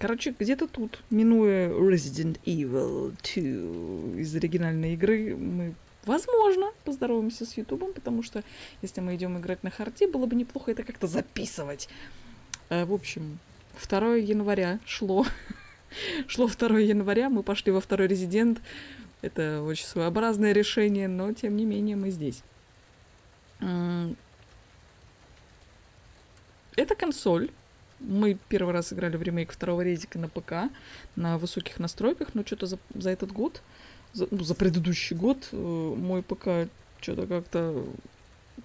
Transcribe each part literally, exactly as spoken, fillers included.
Короче, где-то тут, минуя Resident Evil два из оригинальной игры, мы, возможно, поздороваемся с Ютубом, потому что если мы идем играть на харде, было бы неплохо это как-то записывать. А, в общем, второе января шло. Шло второе января, мы пошли во второй Резидент. Это очень своеобразное решение, но тем не менее мы здесь. Это консоль. Мы первый раз играли в ремейк второго резика на ПК, на высоких настройках, но что-то за, за этот год, за, ну, за предыдущий год, э, мой ПК что-то как-то,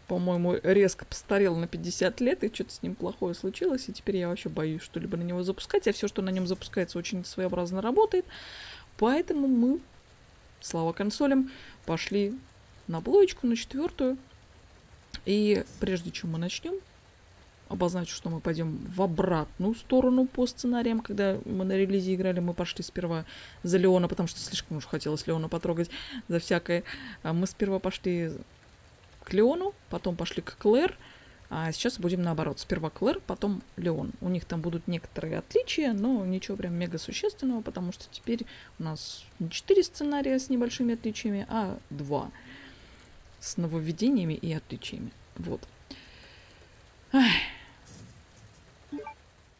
по-моему, резко постарел на пятьдесят лет, и что-то с ним плохое случилось, и теперь я вообще боюсь что-либо на него запускать, а все, что на нем запускается, очень своеобразно работает, поэтому мы, слава консолям, пошли на плоечку, на четвертую, и прежде чем мы начнем, обозначу, что мы пойдем в обратную сторону по сценариям. Когда мы на релизе играли, мы пошли сперва за Леона, потому что слишком уж хотелось Леона потрогать за всякое. Мы сперва пошли к Леону, потом пошли к Клэр, а сейчас будем наоборот. Сперва Клэр, потом Леон. У них там будут некоторые отличия, но ничего прям мега существенного, потому что теперь у нас не четыре сценария с небольшими отличиями, а два с нововведениями и отличиями. Вот. Ах.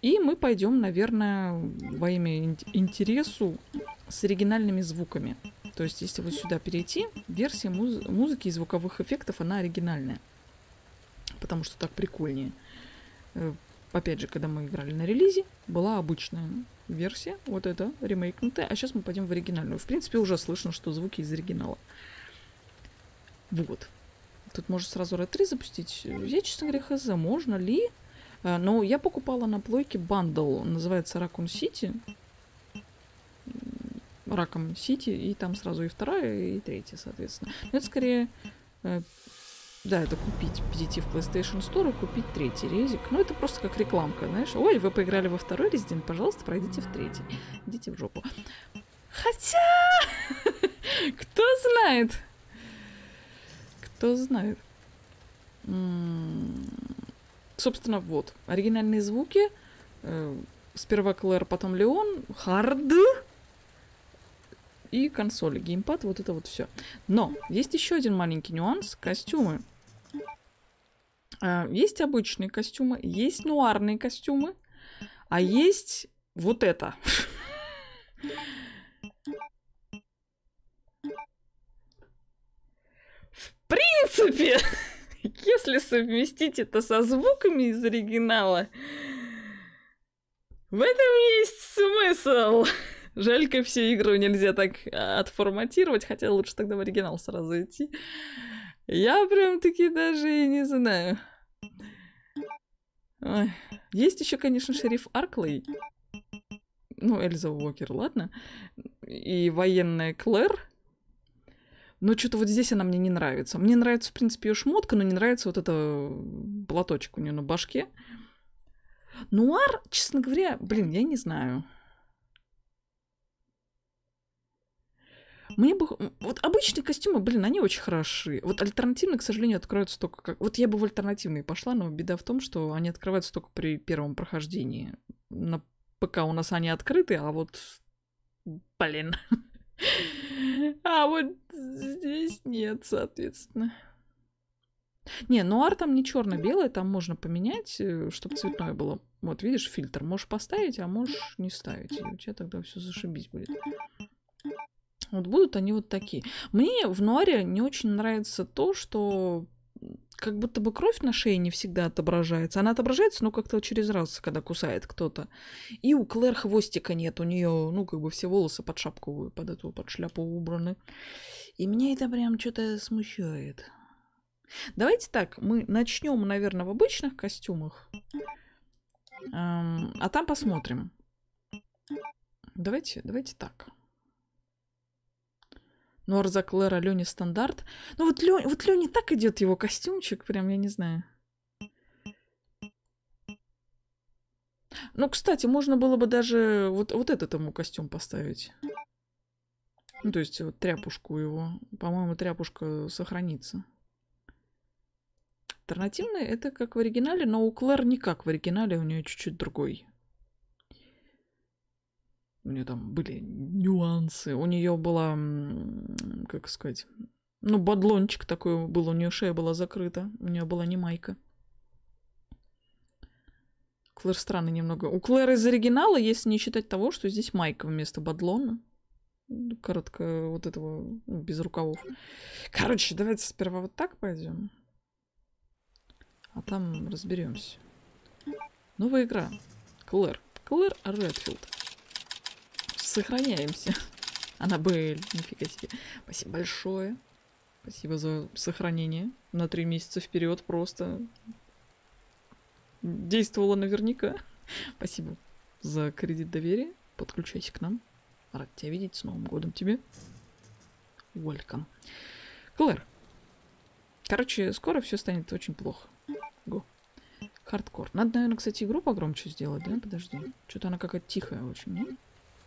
И мы пойдем, наверное, во имя интересу с оригинальными звуками. То есть, если вот сюда перейти, версия муз музыки и звуковых эффектов, она оригинальная. Потому что так прикольнее. Опять же, когда мы играли на релизе, была обычная версия, вот эта, ремейкнутая. А сейчас мы пойдем в оригинальную. В принципе, уже слышно, что звуки из оригинала. Вот. Тут можно сразу эр три запустить. Я, честно говоря, хз, можно ли... Но я покупала на плойке бандл, называется Raccoon City, Raccoon City, и там сразу и вторая, и третья, соответственно. Но это скорее, э, да, это купить, перейти в плейстейшн стор и купить третий резик. Ну, это просто как рекламка, знаешь. Ой, вы поиграли во второй Resident, пожалуйста, пройдите в третий. Идите в жопу. Хотя, кто знает? Кто знает? Собственно, вот. Оригинальные звуки. Сперва Клэр, потом Леон. Хард. И консоль, геймпад. Вот это вот все. Но есть еще один маленький нюанс. Костюмы. Есть обычные костюмы. Есть нуарные костюмы. А есть вот это. В принципе... Если совместить это со звуками из оригинала, в этом есть смысл. Жалько, всю игру нельзя так отформатировать, хотя лучше тогда в оригинал сразу идти. Я прям-таки даже и не знаю. Ой. Есть еще, конечно, шериф Арклей. Ну, Эльза Уокер, ладно. И военная Клэр. Но что-то вот здесь она мне не нравится. Мне нравится, в принципе, ее шмотка, но не нравится вот это платочек у нее на башке. Нуар, честно говоря, блин, я не знаю. Мне бы... Вот обычные костюмы, блин, они очень хороши. Вот альтернативные, к сожалению, откроются только... Как... Вот я бы в альтернативные пошла, но беда в том, что они открываются только при первом прохождении. На ПК у нас они открыты, а вот... Блин... А вот здесь нет, соответственно. Не, нуар там не черно-белое, там можно поменять, чтобы цветное было. Вот, видишь, фильтр. Можешь поставить, а можешь не ставить. И у тебя тогда все зашибись будет. Вот будут они вот такие. Мне в нуаре не очень нравится то, что как будто бы кровь на шее не всегда отображается. Она отображается, но как-то через раз, когда кусает кто-то. И у Клэр хвостика нет. У нее, ну, как бы все волосы под шапку, под эту, под шляпу убраны. И меня это прям что-то смущает. Давайте так, мы начнем, наверное, в обычных костюмах. А там посмотрим. Давайте, давайте так. Нуар за Клэра, Лёни стандарт. Ну вот Лёни, вот Лёни так идет его костюмчик, прям, я не знаю. Ну, кстати, можно было бы даже вот, вот этот ему костюм поставить. Ну, то есть вот тряпушку его. По-моему, тряпушка сохранится. Альтернативный это как в оригинале, но у Клэр не как в оригинале, у нее чуть-чуть другой. у нее там были нюансы, у нее была, как сказать, ну, бадлончик такой был, у нее шея была закрыта, у нее была не майка. Клэр странно немного. У Клэр из оригинала, если не считать того, что здесь майка вместо бадлона. Коротко вот этого, ну, без рукавов. Короче, давайте сперва вот так пойдем. А там разберемся. Новая игра. Клэр. Клэр Редфилд. Сохраняемся. Аннабель, нифига себе. Спасибо большое. Спасибо за сохранение. На три месяца вперед просто... Действовала наверняка. Спасибо за кредит доверия. Подключайся к нам. Рад тебя видеть. С Новым годом тебе. Welcome. Клэр. Короче, скоро все станет очень плохо. Го. Хардкор. Надо, наверное, кстати, игру погромче сделать, да? Подожди. Что-то она какая-то тихая очень,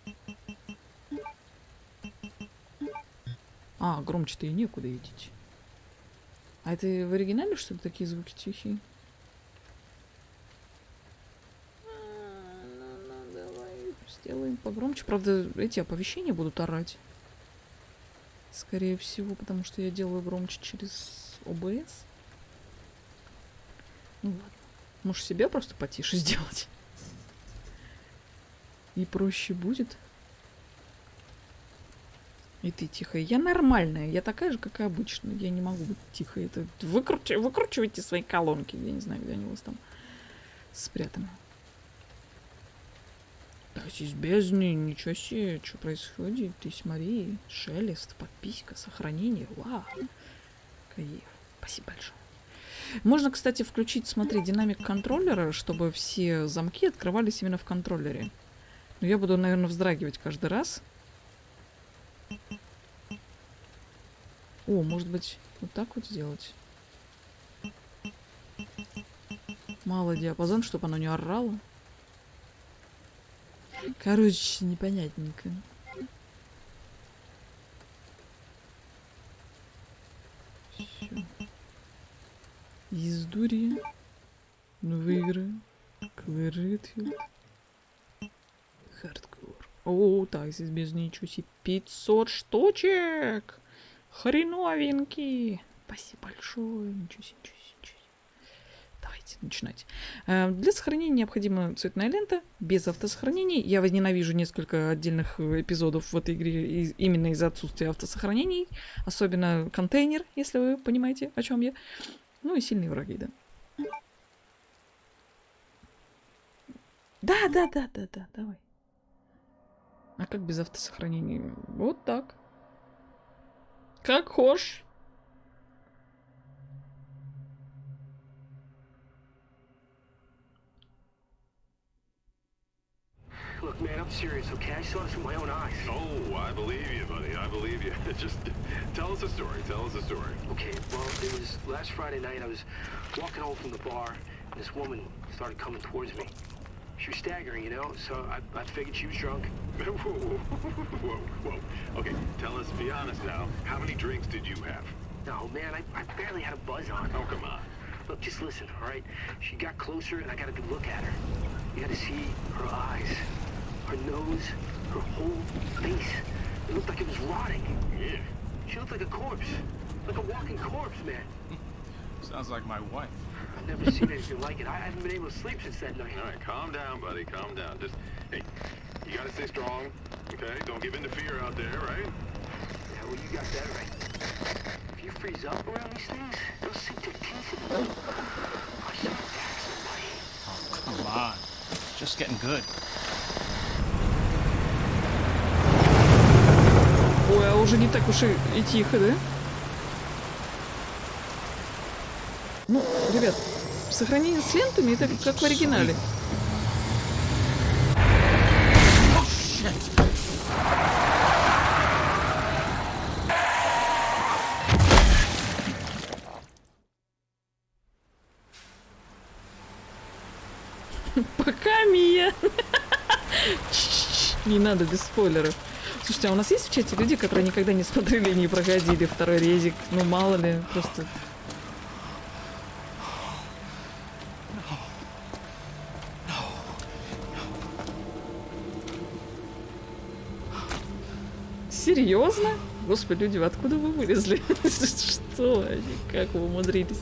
нет? А, громче-то и некуда видеть. А это в оригинале, что ли, такие звуки тихие? Делаем погромче. Правда, эти оповещения будут орать. Скорее всего, потому что я делаю громче через о бэ эс. Ну ладно. Можешь себя просто потише сделать. И проще будет. И ты тихая. Я нормальная. Я такая же, как и обычно. Я не могу быть тихой. Это... Выкручи... Выкручивайте свои колонки. Я не знаю, где они у вас там спрятаны. Из бездны, ничего себе, что происходит? Ты смотри, шелест, подписка, сохранение, вау. Кайф. Спасибо большое. Можно, кстати, включить, смотри, динамик контроллера, чтобы все замки открывались именно в контроллере. Но я буду, наверное, вздрагивать каждый раз. О, может быть, вот так вот сделать? Мало диапазон, чтобы оно не орало. Короче, непонятненько. Всё. Из дури. Новые игры. Клэр Редфилд. Хардкор. О, так, здесь без ничего себе. пятьсот штучек. Хреновенькие. Спасибо большое. Ничего себе, ничего себе, ничего себе. Давайте начинать. Для сохранения необходима цветная лента, без автосохранений. Я возненавижу несколько отдельных эпизодов в этой игре именно из-за отсутствия автосохранений. Особенно контейнер, если вы понимаете, о чем я. Ну и сильные враги, да. Да, да, да, да, да, давай. А как без автосохранений? Вот так. Как хочешь. Look, man, I'm serious, okay? I saw this with my own eyes. Oh, I believe you, buddy. I believe you. Just tell us a story. Tell us a story. Okay, well, it was last Friday night. I was walking home from the bar, and this woman started coming towards me. She was staggering, you know, so I, I figured she was drunk. Whoa, whoa, whoa, whoa. Okay, tell us, be honest now, how many drinks did you have? No, man, I, I barely had a buzz on. Oh, come on. Look, just listen, all right? She got closer, and I got a good look at her. You got to see her eyes. Her nose, her whole face. It looked like it was rotting. Yeah. She looked like a corpse. Like a walking corpse, man. Sounds like my wife. I've never seen anything like it. I haven't been able to sleep since that night. All right, calm down, buddy. Calm down. Just, hey, you gotta stay strong, okay? Don't give in to fear out there, right? Yeah, well, you got that right. If you freeze up around these things, they'll sink their teeth in you. I should attack somebody. Oh, come on. It's just getting good. Ой, а уже не так уж и, и тихо, да? Ну, ребят, сохранение с лентами, это как в оригинале. Пока, Мия! Не надо без спойлеров. Слушайте, а у нас есть в чате люди, которые никогда не смотрели и не проходили второй резик? Ну, мало ли, просто... No. No. Серьезно? Господи, люди, откуда вы вылезли? Что они? Как вы умудрились?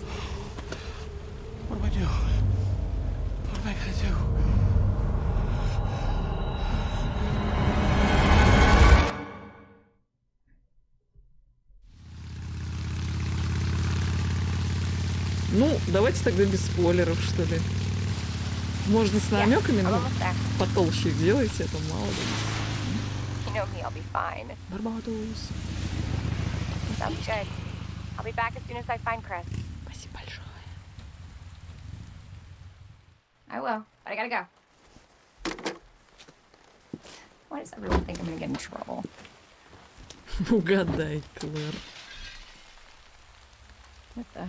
Ну, давайте тогда без спойлеров, что ли. Можно с намеками, но потолще делайте, это мало ли. Барбадос. Спасибо большое. I will, but I gotta go. Why does everyone think I'm gonna get in trouble? Угадай, Клэр. What the?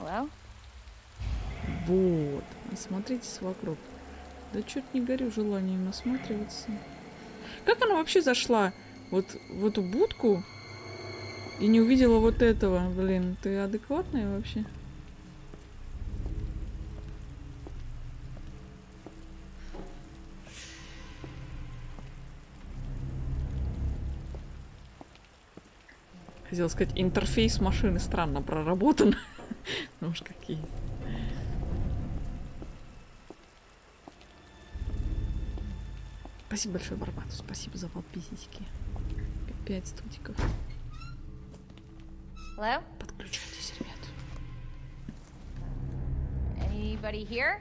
Hello? Вот, осмотритесь вокруг. Да чё-то не горю желанием осматриваться. Как она вообще зашла вот в эту будку и не увидела вот этого? Блин, ты адекватная вообще? Хотела сказать, интерфейс машины странно проработан. Ну уж какие... Спасибо большое, Барбату. Спасибо за подписочки. Пять студиков. Hello? Подключайтесь, ребят. Anybody here?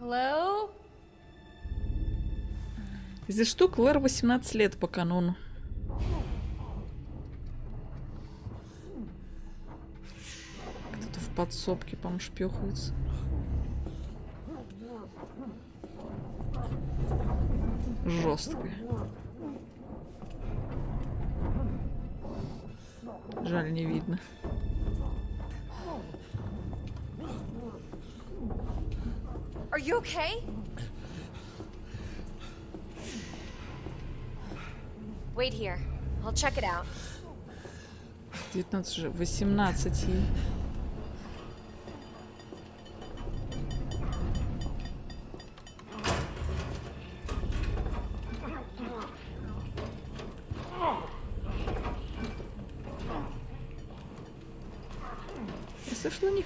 Hello? Здесь что, Клэр восемнадцать лет по канону. Подсобки, по-моему, шпёхаются. Жёсткая. Жаль, не видно. Are you okay? Wait here. I'll check it out. девятнадцать же, восемнадцать и...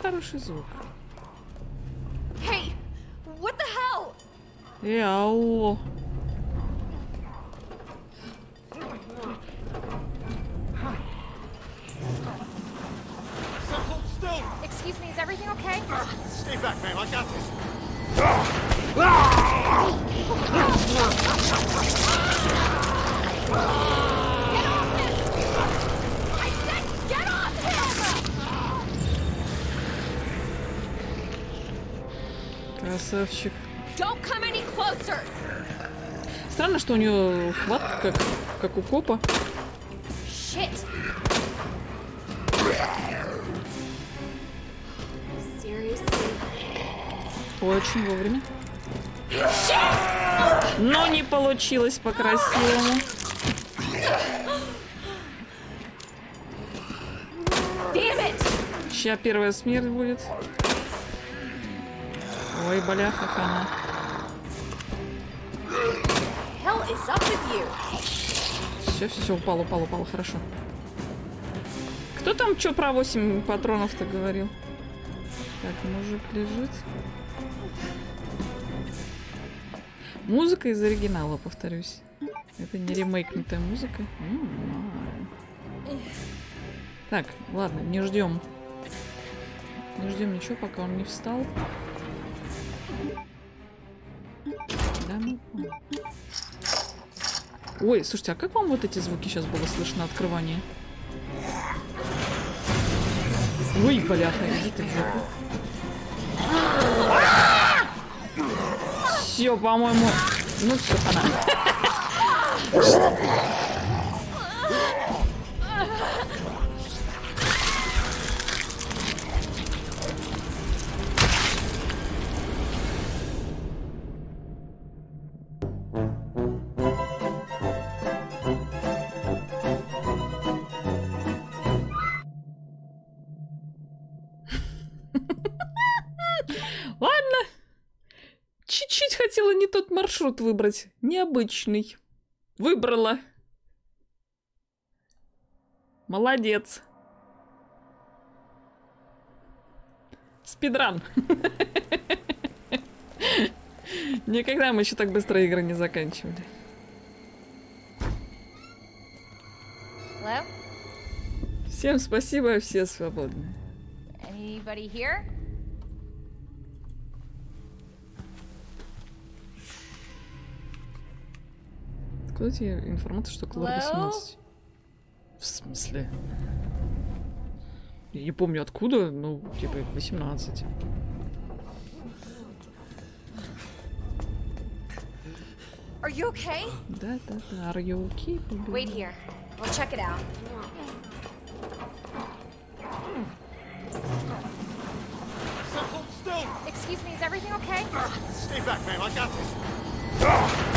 Хороший звук. Hey, what the hell? Эй, алло. Excuse me, is everything okay? Stay back, ma'am. I got this. Красавчик. Странно, что у нее хватка как, как у копа. Очень вовремя. Но не получилось по-красивому. Сейчас первая смерть будет. Ой, бляха, она. Все, все, все, упало, упало, упало, хорошо. Кто там что про восемь патронов-то говорил? Так, мужик лежит. Музыка из оригинала, повторюсь. Это не ремейкнутая музыка. Так, ладно, не ждем. Не ждем ничего, пока он не встал. Ой, слушайте, а как вам вот эти звуки сейчас было слышно, открывание? Ой, бляха, иди ты в жопу. Все, по-моему... Ну все, она. хотела не тот маршрут выбрать. Необычный. Выбрала. Молодец. Спидран. Никогда мы еще так быстро игры не заканчивали. Hello? Всем спасибо, все свободны. Anybody here? Откуда тебе информация, что Клэр восемнадцать? В смысле? Я не помню откуда, но типа восемнадцать. Are you okay? Да, да, да. Are you okay? Wait here. We'll check it out. Excuse me, is everything okay? Stay back, ma'am. I got this.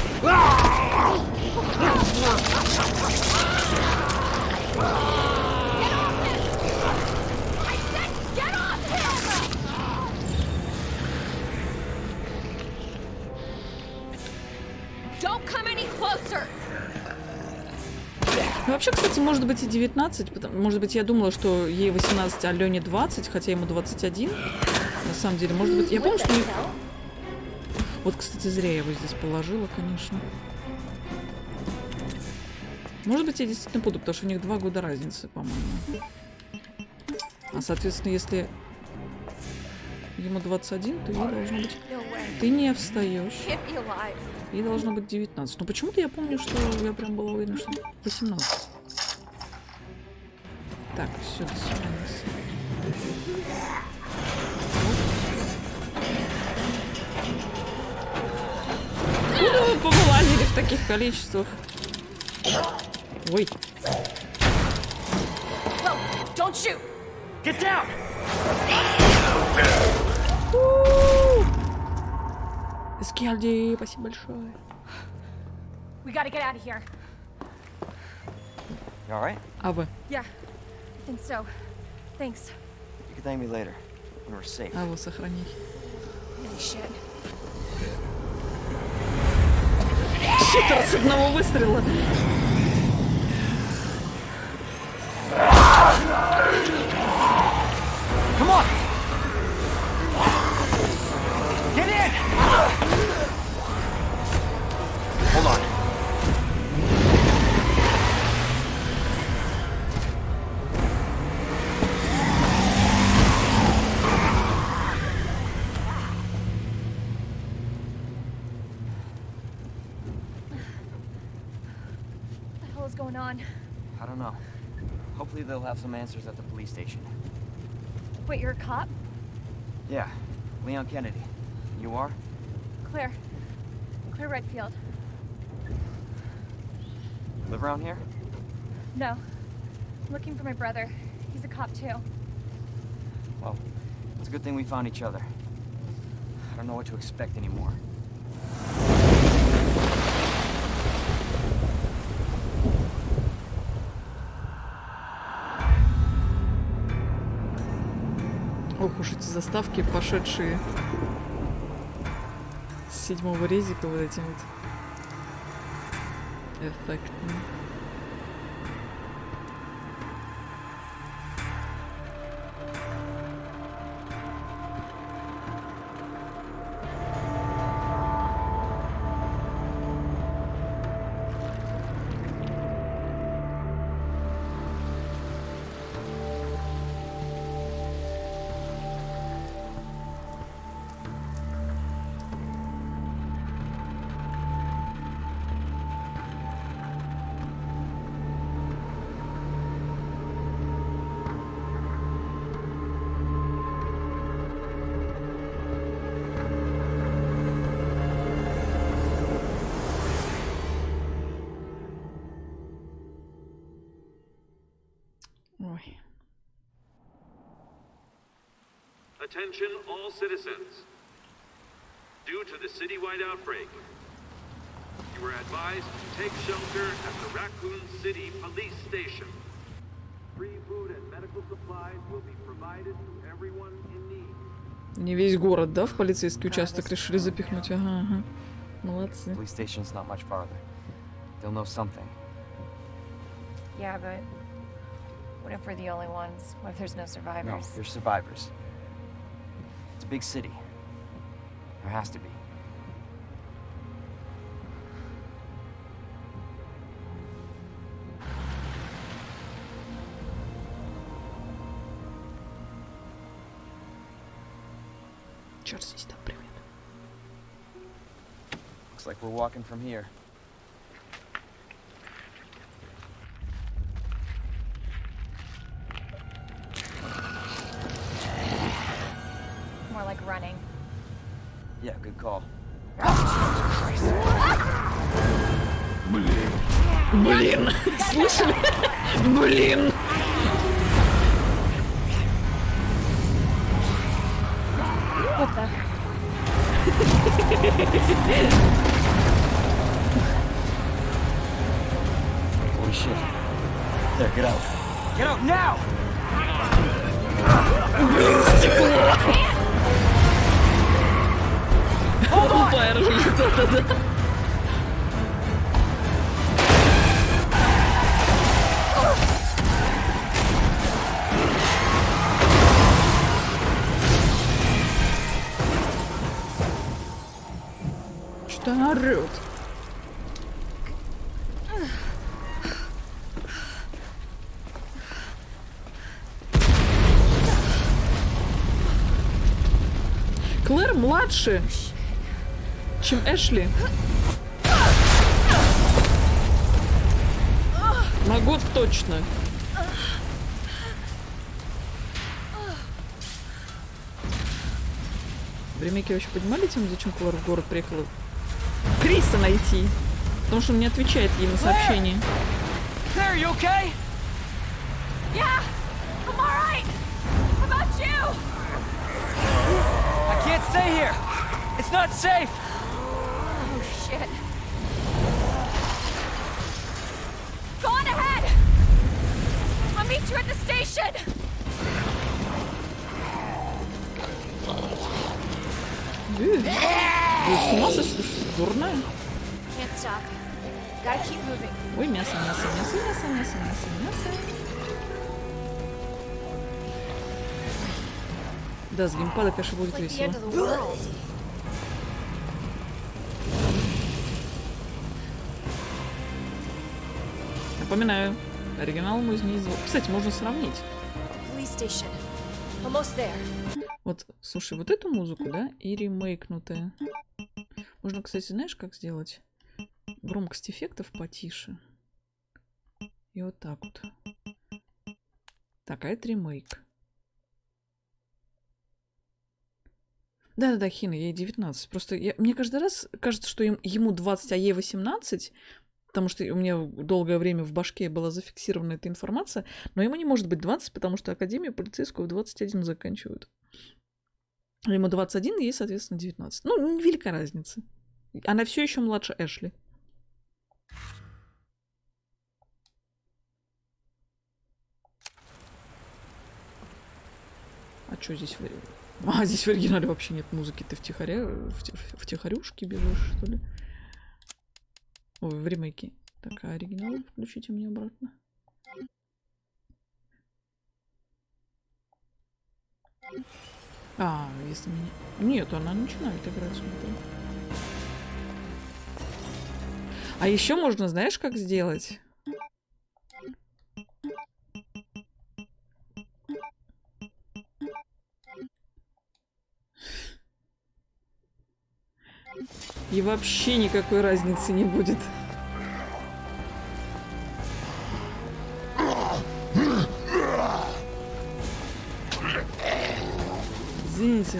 Ну, вообще, кстати, может быть и девятнадцать, потому, может быть, я думала, что ей восемнадцать, а Лене двадцать, хотя ему двадцать один. На самом деле, может быть, я помню, что... Вот, кстати, зря я его здесь положила, конечно. Может быть, я действительно буду, потому что у них два года разницы, по-моему. А, соответственно, если ему двадцать один, то ей должно быть... Ты не встаешь. Ей должно быть девятнадцать. Но почему-то я помню, что я прям была уверена, что восемнадцать. Так, все, до свидания. Куда вы повылазили в таких количествах? Ой. Скальди, спасибо большое. Right? А вы? Yeah, I think so. Thanks. You can thank me later when we're safe. А вы сохраните. Щит с одного выстрела. Come on. Get in. Hold on. What the hell is going on? I don't know. Hopefully they'll have some answers at the police station. Wait, you're a cop? Yeah, Leon Kennedy. You are? Claire. Claire Redfield. Live around here? No. I'm looking for my brother. He's a cop too. Well, it's a good thing we found each other. I don't know what to expect anymore. Ох уж эти заставки, пошедшие с седьмого резика вот этим вот эффектно. Attention all citizens. Due to the citywide outbreak, you are advised to take shelter at the Raccoon City Police Station. Free food and medical supplies will be provided to everyone in need. Не весь город, да, в полицейский участок решили запихнуть? Ага, ага. Молодцы. Yeah, but what if we're the only ones? What if there's no survivors? No, there's survivors. It's a big city. There has to be. Черт, здесь там привет. Looks like we're walking from here. Блин. Блин. Слышали? Блин. Вот так. Ой, щит. Так, грал. Грал, now! Блин, стекло. Упайр же, да-да-да. Что она орёт? Клэр младше, чем Эшли. На год точно. В ремейке вообще понимали тем, зачем Клэр в город приехала? Криса найти. Потому что он не отвечает ей на сообщение. Claire, you okay? Yeah, I'm all right. How about you? I can't stay here. It's not safe. Go on ahead. I'll meet you at the station. Can't stop. Gotta keep moving. Ой, мясо, мясо, мясо, мясо, мясо, мясо, мясо. Да, с геймпада, конечно, будет весело. Напоминаю, оригинал мы из нее звук. Кстати, можно сравнить. Вот, слушай, вот эту музыку, да, и ремейкнутая. Можно, кстати, знаешь, как сделать? Громкость эффектов потише. И вот так вот. Так, а это ремейк. Да-да-да, Хина, ей девятнадцать. Просто я, мне каждый раз кажется, что им, ему двадцать, а ей восемнадцать... Потому что у меня долгое время в башке была зафиксирована эта информация, но ему не может быть двадцать, потому что Академию полицейскую в двадцать один заканчивают. Ему двадцать один, ей, соответственно, девятнадцать. Ну, велика разница. Она все еще младше Эшли. А что здесь? А, здесь в оригинале вообще нет музыки. Ты втихаря... втихарюшки бежишь, что ли? Ой, в ремейке. Так, а оригинал включите мне обратно. А, если меня... Нет, она начинает играть, смотри. А еще можно, знаешь, как сделать? И вообще никакой разницы не будет. Извините.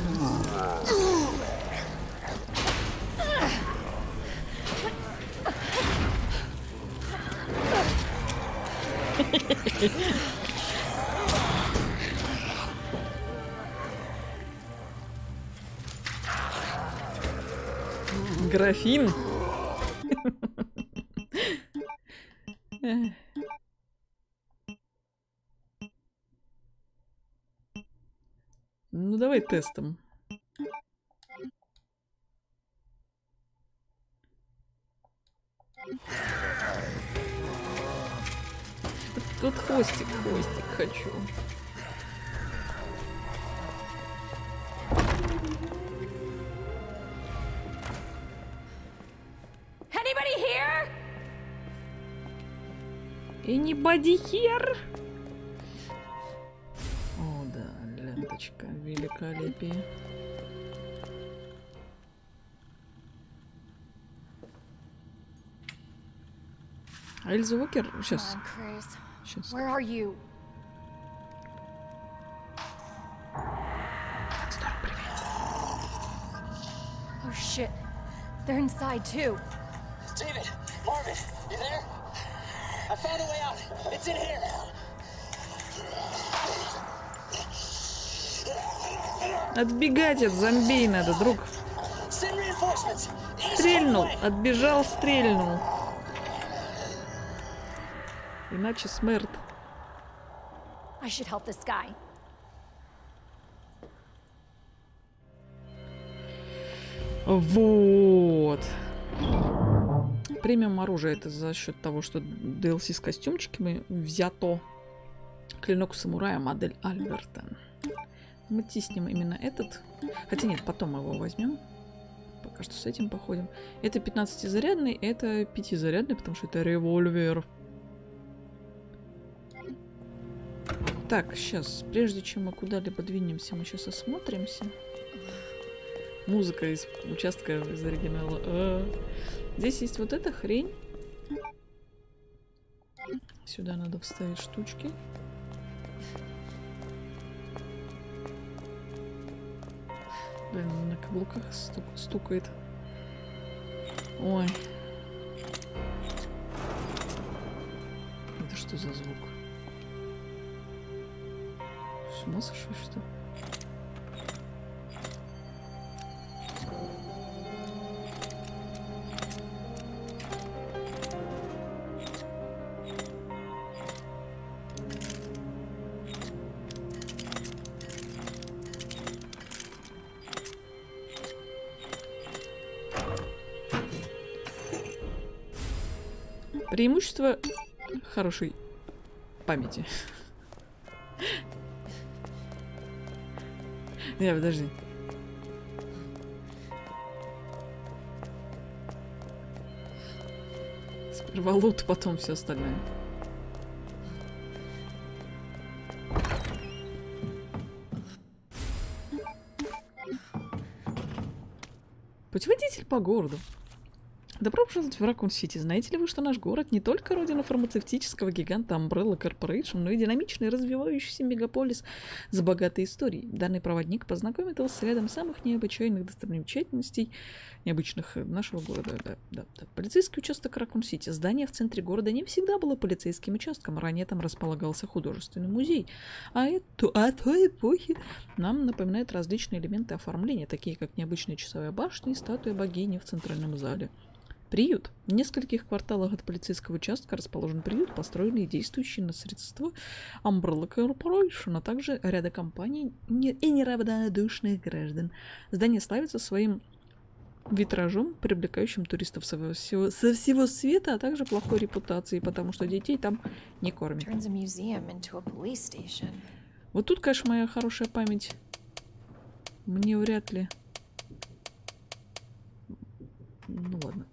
Графин. Ну давай тестом. Тут хвостик, хвостик хочу. Anybody here? Anybody here? О, да, ленточка, великолепие. Эльза Уокер? Сейчас. Сейчас. Where are you? Стар, привет. Oh shit. They're inside too. David, Marvin, you there? I found a way out. It's in here. Отбегать от зомби надо, друг. Стрельнул, отбежал, стрельнул. Иначе смерть. I should help this guy. Вот. Премиум оружие — это за счет того, что ди эл си с костюмчиками взято. Клинок самурая, модель Альберта. Мы тиснем именно этот. Хотя нет, потом мы его возьмем. Пока что с этим походим. Это пятнадцатизарядный, это пятизарядный, потому что это револьвер. Так, сейчас, прежде чем мы куда-либо двинемся, мы сейчас осмотримся. Музыка из участка из оригинала. А-а-а. Здесь есть вот эта хрень. Сюда надо вставить штучки. Блин, он на каблуках сту- стукает. Ой. Это что за звук? С ума сошел, что ли? Преимущество хорошей памяти. Не, подожди. Сперва лут, потом все остальное. Путеводитель по городу. Добро пожаловать в Raccoon City. Знаете ли вы, что наш город не только родина фармацевтического гиганта Umbrella Corporation, но и динамичный развивающийся мегаполис с богатой историей? Данный проводник познакомит вас с рядом самых необычайных достопримечательностей необычных нашего города. Да, да, да. Полицейский участок Raccoon City. Здание в центре города не всегда было полицейским участком. Ранее там располагался художественный музей. А это о той эпохе нам напоминают различные элементы оформления, такие как необычная часовая башня и статуя богини в центральном зале. Приют. В нескольких кварталах от полицейского участка расположен приют, построенный и действующий на средства Umbrella Corporation, а также ряда компаний и неравнодушных граждан. Здание славится своим витражом, привлекающим туристов со всего, со всего света, а также плохой репутацией, потому что детей там не кормят. Вот тут, конечно, моя хорошая память. Мне вряд ли... Ну ладно,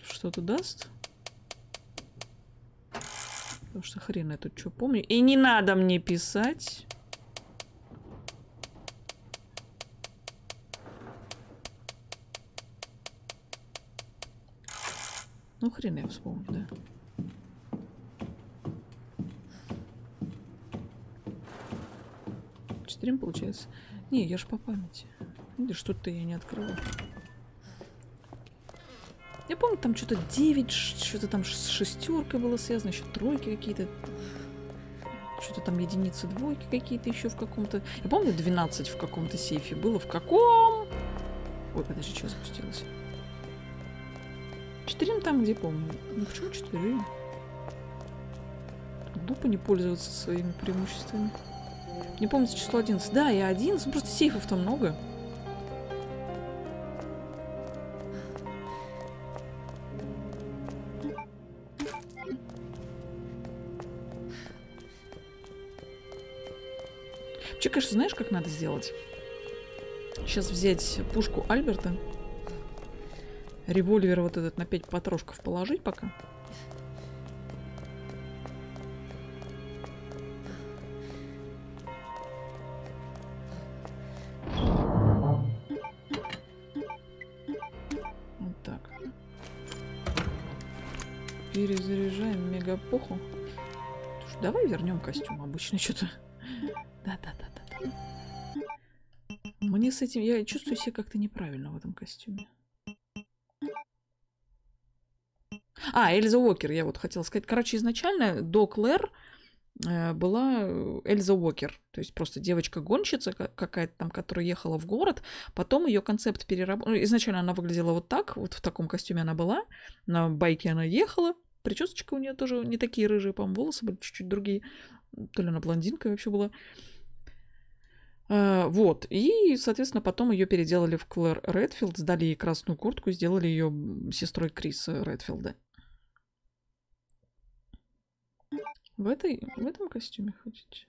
что-то даст. Потому что хрен я тут что помню. И не надо мне писать. Ну хрен я вспомню, да. Четырем получается. Не, я ж по памяти. Видишь, что-то я не открыла. Я помню, там что-то девять, что-то там с шестеркой было связано, еще тройки какие-то. Что-то там единицы, двойки какие-то еще в каком-то... Я помню, двенадцать в каком-то сейфе было. В каком? Ой, подожди, что запустилось? Четырем там, где помню. Ну почему четырем? Глупо не пользоваться своими преимуществами. Не помнится число одиннадцать. Да, я одиннадцать, просто сейфов там много. Вообще, конечно, знаешь, как надо сделать? Сейчас взять пушку Альберта. Револьвер вот этот на пять потрошков положить пока. Вот так. Перезаряжаем мегапоху. Слушай, давай вернем костюм обычно что-то. Да-да-да-да. Мне с этим... Я чувствую себя как-то неправильно в этом костюме. А, Эльза Уокер, я вот хотела сказать. Короче, изначально до Клэр э, была Эльза Уокер. То есть просто девочка-гонщица какая-то там, которая ехала в город. Потом ее концепт переработал. Изначально она выглядела вот так. Вот в таком костюме она была. На байке она ехала. Причесочка у нее тоже не такие рыжие, по-моему, волосы были чуть-чуть другие. То ли она блондинка вообще была. Э, вот. И, соответственно, потом ее переделали в Клэр Редфилд. Сдали ей красную куртку. Сделали ее сестрой Криса Редфилда. В, этой, в этом костюме ходить?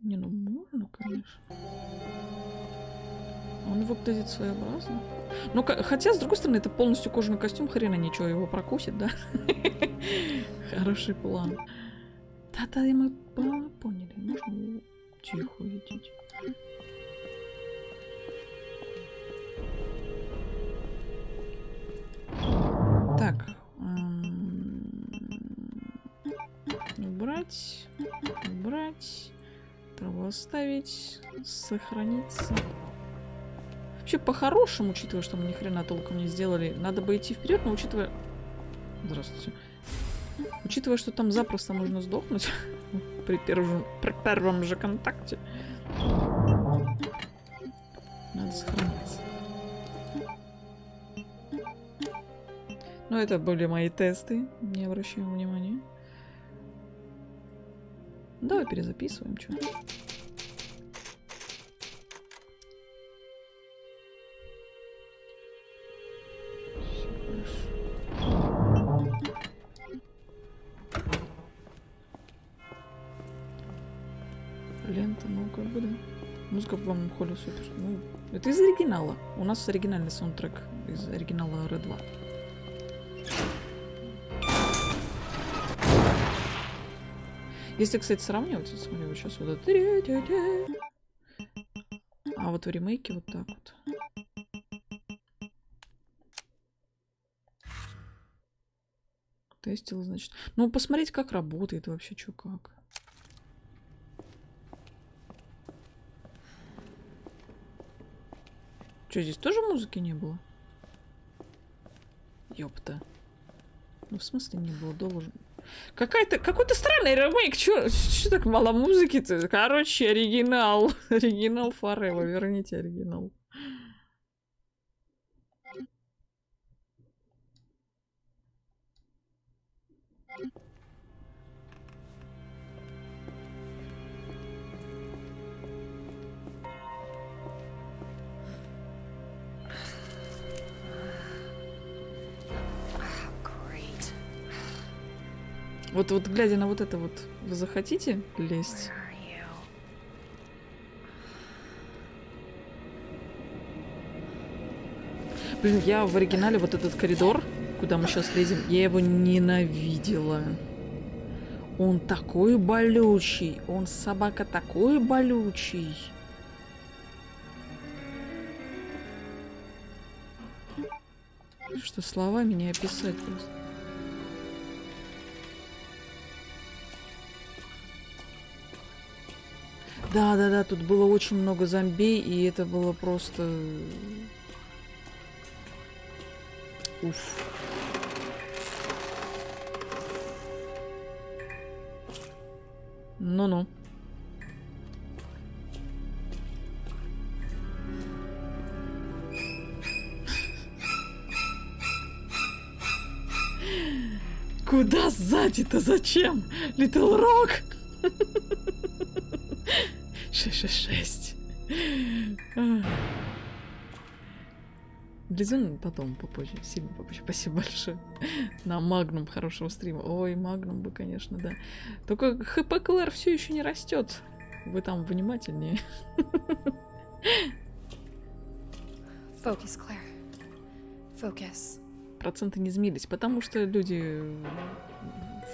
Не, ну можно, конечно. Он выглядит своеобразно. Ну, хотя, с другой стороны, это полностью кожаный костюм. Хрена ничего, его прокусит, да? Хороший план. Да-да, мы поняли. Можно тихо идти. Так. Убрать, убрать, траву оставить, сохраниться. Вообще, по-хорошему, учитывая, что мы ни хрена толком не сделали, надо бы идти вперед, но учитывая... Здравствуйте. Учитывая, что там запросто можно сдохнуть при первом, при первом же контакте. Надо сохраниться. Ну, это были мои тесты, не обращаем внимания. Давай перезаписываем, что. Лента, ну как бы, да. Музыка в главном холле супер. Ну, это из оригинала. У нас оригинальный саундтрек из оригинала эр и два. Если, кстати, сравнивать, вот смотри, вот сейчас вот это... А вот в ремейке вот так вот. Тестила, значит. Ну, посмотреть, как работает вообще, что как. Что, здесь тоже музыки не было? Ёпта. Ну, в смысле не было, должен... Какая-то, какой-то странный ремейк. Чё, чё так мало музыки-то? Короче, оригинал. Оригинал Форева. Верните оригинал. Вот, вот, глядя на вот это вот, вы захотите лезть? Блин, я в оригинале вот этот коридор, куда мы сейчас лезем, я его ненавидела. Он такой болючий. Он, собака, такой болючий. Что словами не описать просто. Да-да-да, тут было очень много зомби, и это было просто... Уф. Ну-ну. Куда сзади-то? Зачем? Литл Рок? шесть шесть шесть. Близун потом, попозже. Сильно попозже. Спасибо большое. На Магнум хорошего стрима. Ой, Магнум бы, конечно, да. Только ХП Клэр все еще не растет. вы там внимательнее. Focus, Claire. Focus. Проценты не изменились, потому что люди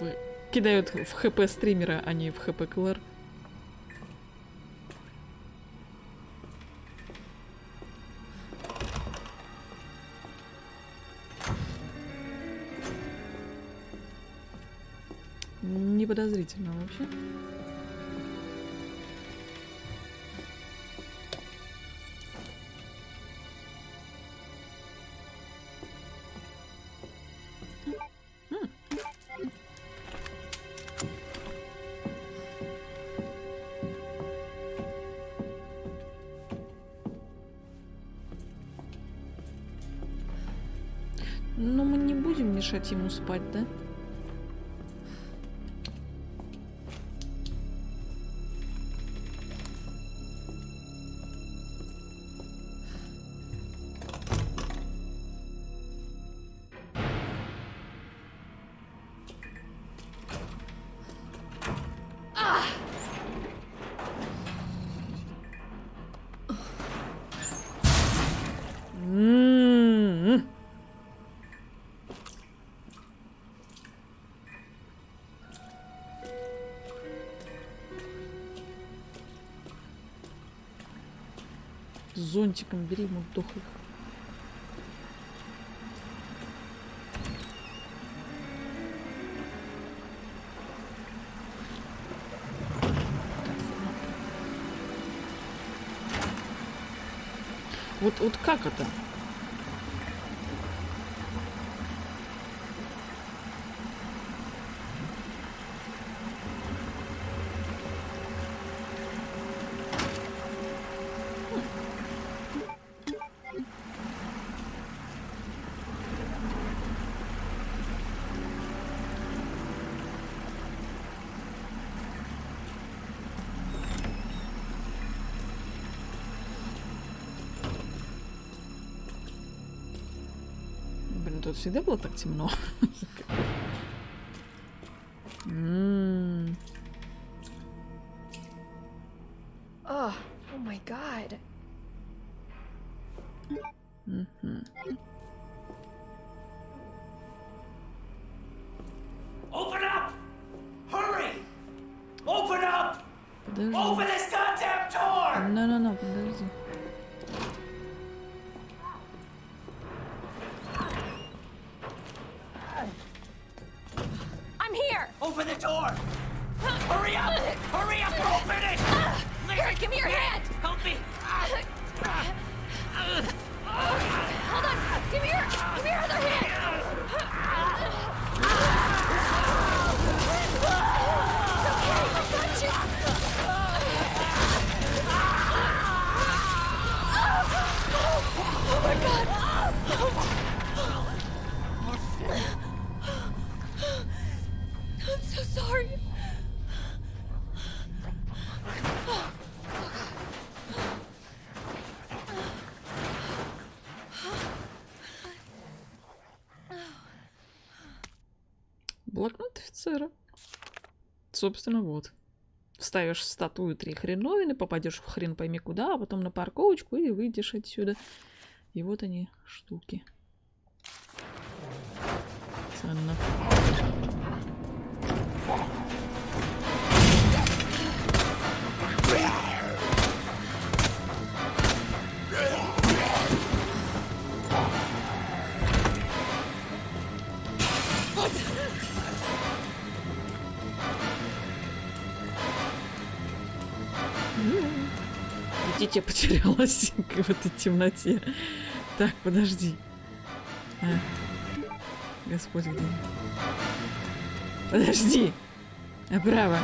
в... кидают в хп стримера, а не в хп Клэр. Не подозрительно вообще. Но мы не будем мешать ему спать, да? Зонтиком бери ему вдох их. Вот, вот как это? Тут всегда было так темно. О, май гад. Блокнот офицера. Собственно, вот. Вставишь в статую три хреновины, попадешь в хрен пойми куда, а потом на парковочку и выйдешь отсюда. И вот они, штуки. Ценно. Я потерялась в этой темноте. Так, подожди. А. Господь, где? Подожди. Направо.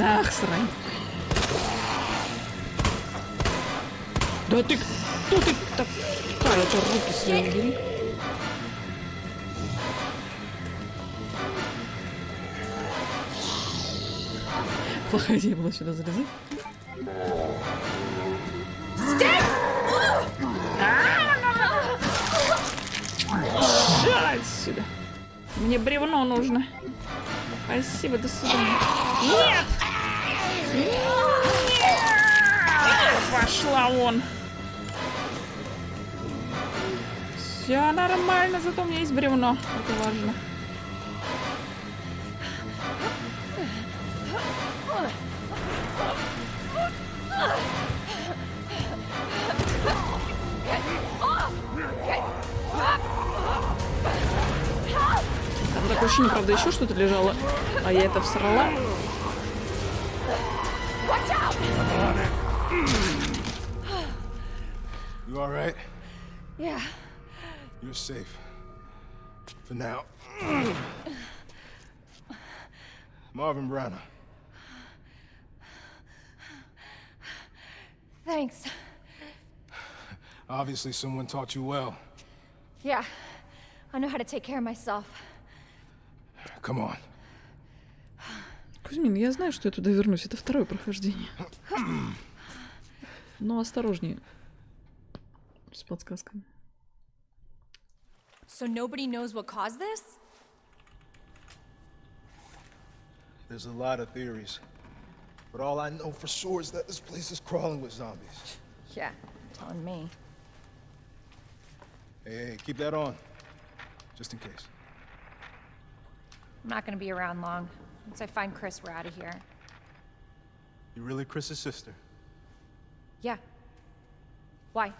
Ах, срань. Да ты кто ты такая? Это руки свои. Плохая идея была сюда залезать. Сядь! Сюда! Мне бревно нужно. Спасибо, до свидания. Нет! Нет! Пошла он. Все нормально, зато у меня есть бревно. Это важно. Там такое ощущение, правда, еще что-то лежало, а я это всрала. You all right? Yeah. You're safe. For now. Marvin Brana. Thanks. Obviously someone taught you well. Yeah. I know how to take care of myself. Come on. Кузьмин, я знаю, что я туда вернусь. Это второе прохождение. Но осторожнее. С подсказками. So nobody knows what caused this? There's a lot of theories. But all I know for sure is that this place is crawling with zombies. Yeah, telling me. Hey, hey, keep that on. Just in case. I'm not gonna be around long. Once I find Chris, we're out of here. You really Chris's sister? Yeah. Why?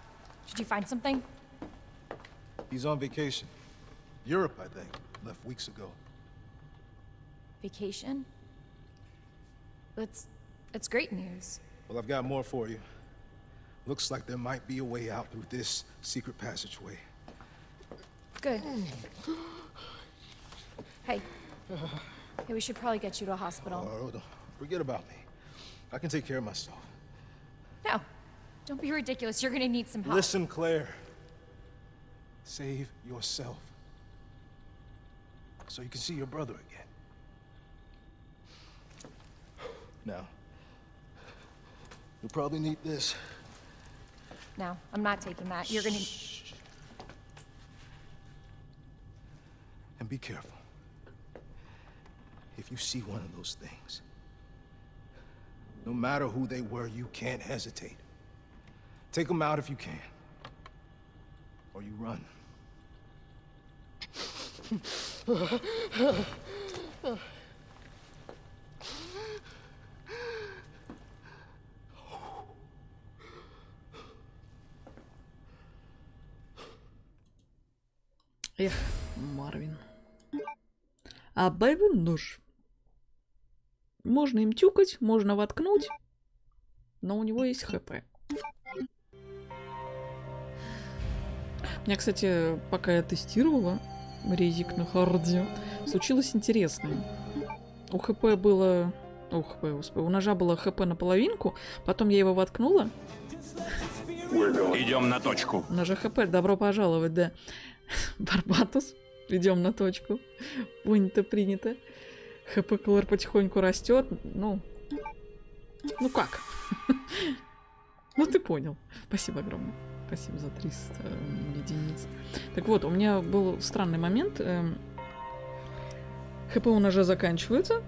Did you find something? He's on vacation. Europe, I think. Left weeks ago. Vacation? That's... that's great news. Well, I've got more for you. Looks like there might be a way out through this secret passageway. Good. Hey. Hey, we should probably get you to a hospital. Oh, don't forget about me. I can take care of myself. No. Don't be ridiculous. You're gonna need some help. Listen, Claire. Save yourself. So you can see your brother again. Now, you'll probably need this. No, I'm not taking that. You're gonna... Shh. And be careful. If you see one of those things, no matter who they were, you can't hesitate. Take them out if you can. Or you run. Эх, Марвин. А Бэйбен нож. Можно им тюкать, можно воткнуть, но у него есть ХП. Я, кстати, пока я тестировала резик на харде, случилось интересное. У ХП было... У ХП, у ножа было ХП наполовинку, потом я его воткнула. Идем на точку. Ножа ХП, добро пожаловать, да. Барбатус, идем на точку. Понято, принято. ХП Клэр потихоньку растет, ну... Ну как? Ну ты понял. Спасибо огромное. Спасибо за триста единиц. Так вот, у меня был странный момент. ХП у ножа заканчивается.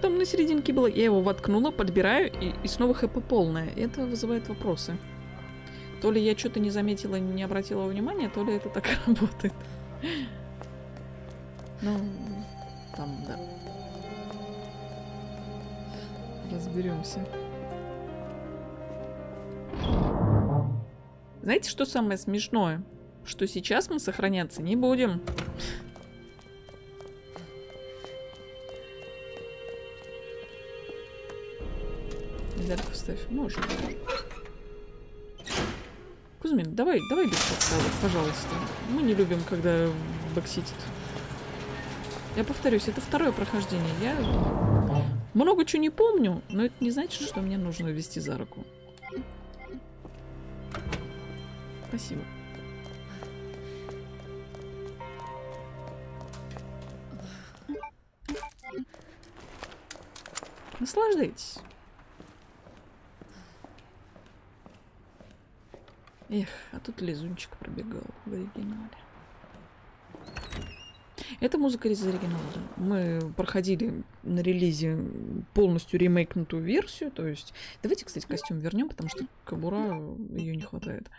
Там на серединке было. Я его воткнула, подбираю, и, и снова ХП полное. Это вызывает вопросы. То ли я что-то не заметила, не обратила внимания, то ли это так и работает. Ну, там, да. Разберемся. Знаете, что самое смешное? Что сейчас мы сохраняться не будем. Дальку вставь. Можешь. Кузьмин, давай, давай без подсказок, пожалуйста. Мы не любим, когда бокситит. Я повторюсь, это второе прохождение. Я много чего не помню, но это не значит, что мне нужно вести за руку. Спасибо. Наслаждайтесь. Эх, а тут лизунчик пробегал в оригинале. Это музыка из оригинала. Мы проходили на релизе полностью ремейкнутую версию. То есть... Давайте, кстати, костюм вернем, потому что кобура, ее не хватает.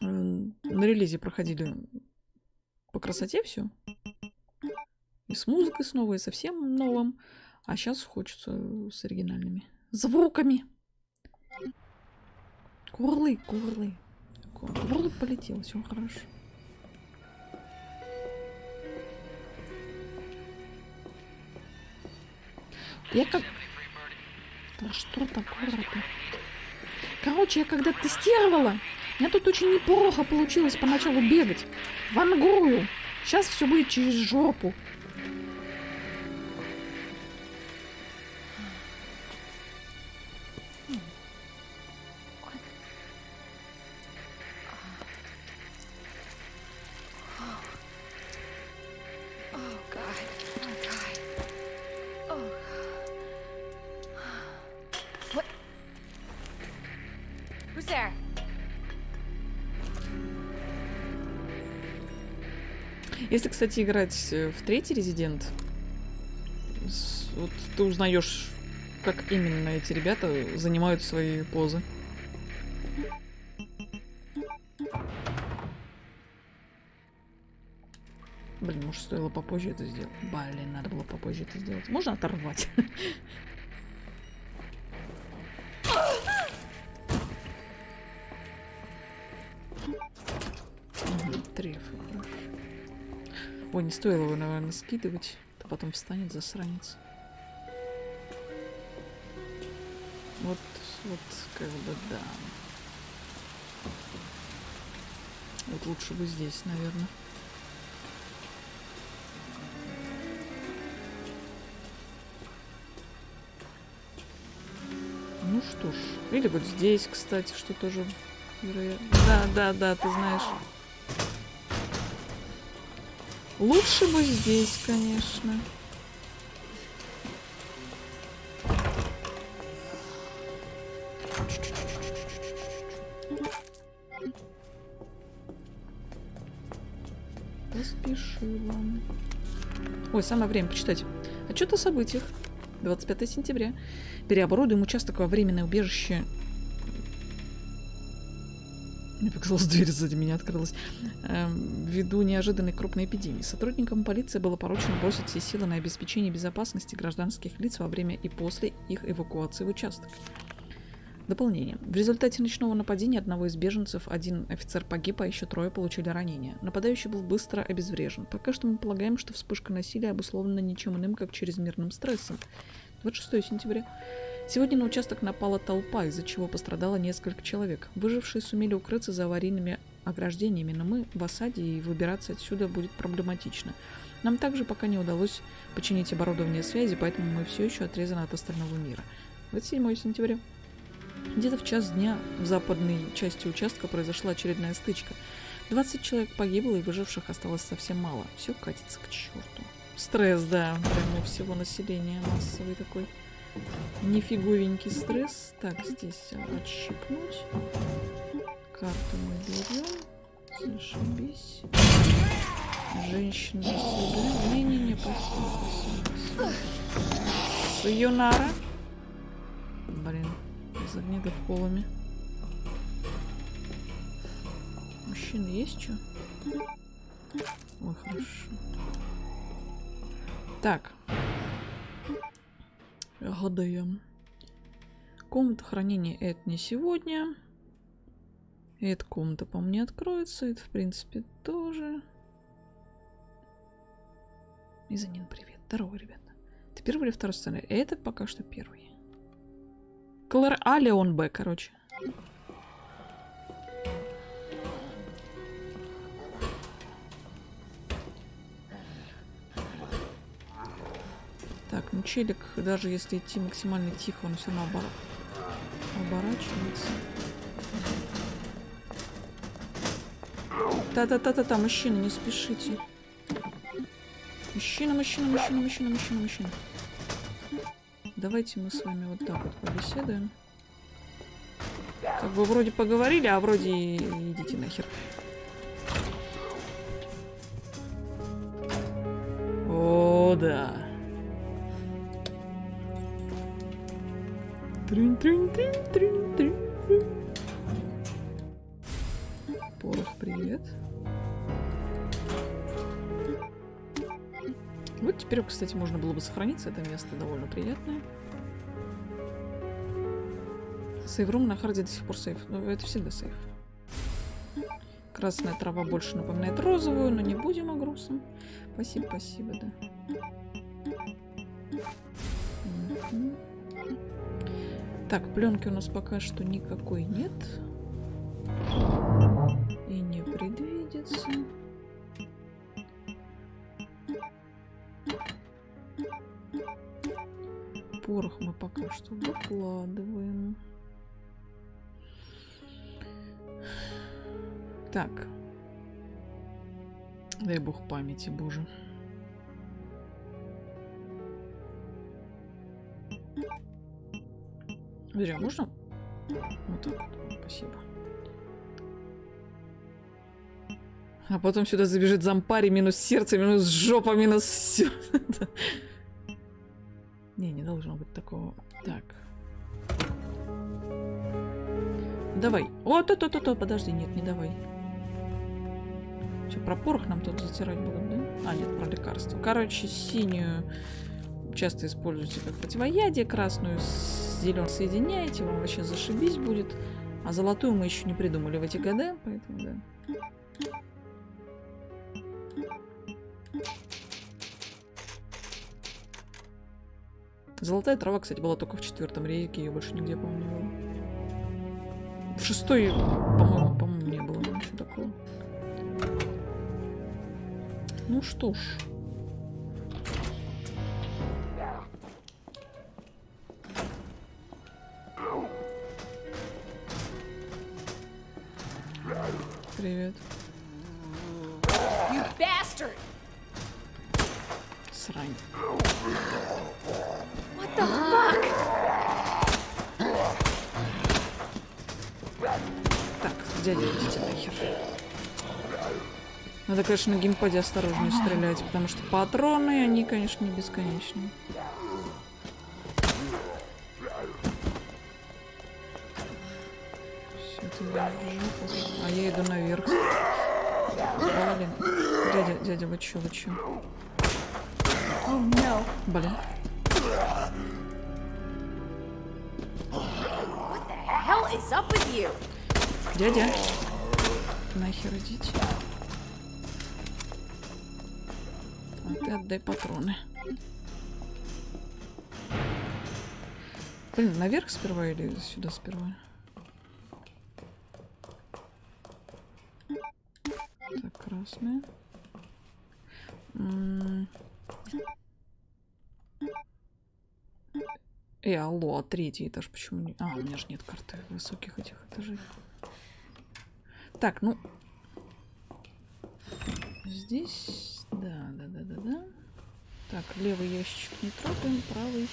На релизе проходили по красоте все. И с музыкой снова, и со всем новым. А сейчас хочется с оригинальными звуками. Курлы, курлы. Курлы полетел, все хорошо. Я как... Да что такое-то? Короче, я когда тестировала, у меня тут очень неплохо получилось поначалу бегать. Вангую. Сейчас все будет через жопу. Если, кстати, играть в третий Resident, вот ты узнаешь, как именно эти ребята занимают свои позы. Блин, может, стоило попозже это сделать? Блин, надо было попозже это сделать. Можно оторвать? Ой, не стоило его, наверное, скидывать. А потом встанет, засранец. Вот, вот, как бы, да. Вот лучше бы здесь, наверное. Ну что ж. Или вот здесь, кстати, что тоже вероятно. Да, да, да, ты знаешь... Лучше бы здесь, конечно. Поспешила. Ой, самое время почитать. Отчет о событиях. двадцать пятое сентября. Переоборудуем участок во временное убежище. Мне показалось, дверь сзади меня открылась. Эм, ввиду неожиданной крупной эпидемии. Сотрудникам полиции было поручено бросить все силы на обеспечение безопасности гражданских лиц во время и после их эвакуации в участок. Дополнение. В результате ночного нападения одного из беженцев один офицер погиб, а еще трое получили ранения. Нападающий был быстро обезврежен. Пока что мы полагаем, что вспышка насилия обусловлена ничем иным, как чрезмерным стрессом. двадцать шестое сентября. Сегодня на участок напала толпа, из-за чего пострадало несколько человек. Выжившие сумели укрыться за аварийными ограждениями, но мы в осаде, и выбираться отсюда будет проблематично. Нам также пока не удалось починить оборудование связи, поэтому мы все еще отрезаны от остального мира. двадцать седьмое сентября. Где-то в час дня в западной части участка произошла очередная стычка. двадцать человек погибло, и выживших осталось совсем мало. Все катится к черту. Стресс, да, прямо у всего населения массовый такой... Нифиговенький стресс. Так, здесь отщипнуть. Карту мы берем. Зашибись. Женщина сюда. Не-не-не, спасибо, спасибо. Сайонара. Блин, загнида в холоме. Мужчина есть что? Ой, хорошо. Так. Гадаем. Комната хранения это не сегодня. Эта комната по мне откроется. Это в принципе тоже. Изанин, привет. Здорово, ребята. Ты первый или второй сценарий? Это пока что первый. Клэр А, Леон Б, короче. Так, ну челик, даже если идти максимально тихо, он все равно обор... оборачивается. Та-та-та-та-та, мужчина, не спешите. Мужчина, мужчина, мужчина, мужчина, мужчина, мужчина. Давайте мы с вами вот так вот побеседуем. Как бы вроде поговорили, а вроде идите нахер. О, да. Трин-трин-трин-трин-трин. Порох, привет. Вот теперь, кстати, можно было бы сохраниться. Это место довольно приятное. Сейврум на харде до сих пор сейф. Но это всегда сейф. Красная трава больше напоминает розовую, но не будем о грустном. Спасибо, спасибо, да. Угу. Так, пленки у нас пока что никакой нет. И не предвидится. Порох мы пока что выкладываем. Так. Дай бог памяти, боже. Подожди, а можно? Вот так вот. Спасибо. А потом сюда забежит зомпари, минус сердце, минус жопа, минус все. Не, не должно быть такого. Так. Давай. О, то-то-то-то. Подожди, нет, не давай. Что, про порох нам тут затирать будут, да? А, нет, про лекарство. Короче, синюю часто используйте как противоядие, красную с зеленым соединяете, вам вообще зашибись будет. А золотую мы еще не придумали в эти годы, поэтому да. Золотая трава, кстати, была только в четвертом рейке, ее больше нигде, по-моему, не было. В шестой, по-моему, по-моему, не было ничего такого. Ну что ж. Привет. Срань. What the fuck? Так, дядя, идите нахер. Надо, конечно, на геймпаде осторожнее стрелять, потому что патроны, они, конечно, не бесконечные. Все, ты держи. А я иду наверх. Блин. Дядя, дядя, вы чё, вы чё? No. Блин. What the hell is up with you? Дядя, нахер идите. А ты отдай патроны. Блин, наверх сперва или сюда сперва? Так, красная. М-м-м. Эй, алло, а третий этаж почему не... А, у меня же нет карты высоких этих этажей. Так, ну... Здесь... Да, да, да, да, да. Так, левый ящичек не трогаем, правый.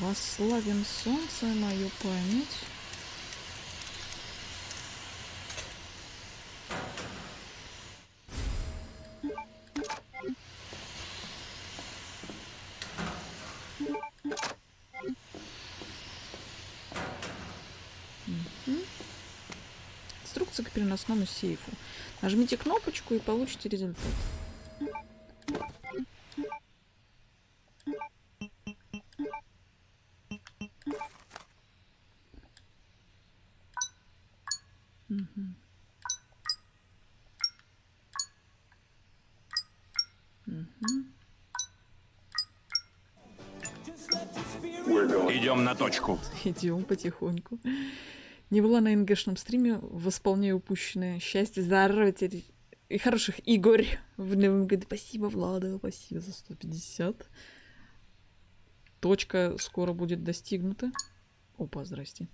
Восславим солнце, мою память. Инструкция к переносному сейфу. Нажмите кнопочку и получите результат. Угу. Угу. Идем на точку. Идем потихоньку. Не была на эн джи-шном стриме, восполняю упущенное. Счастье, здоровья и хороших игр в новом году. Спасибо, Влада, спасибо за сто пятьдесят. Точка скоро будет достигнута. Опа, здрасте.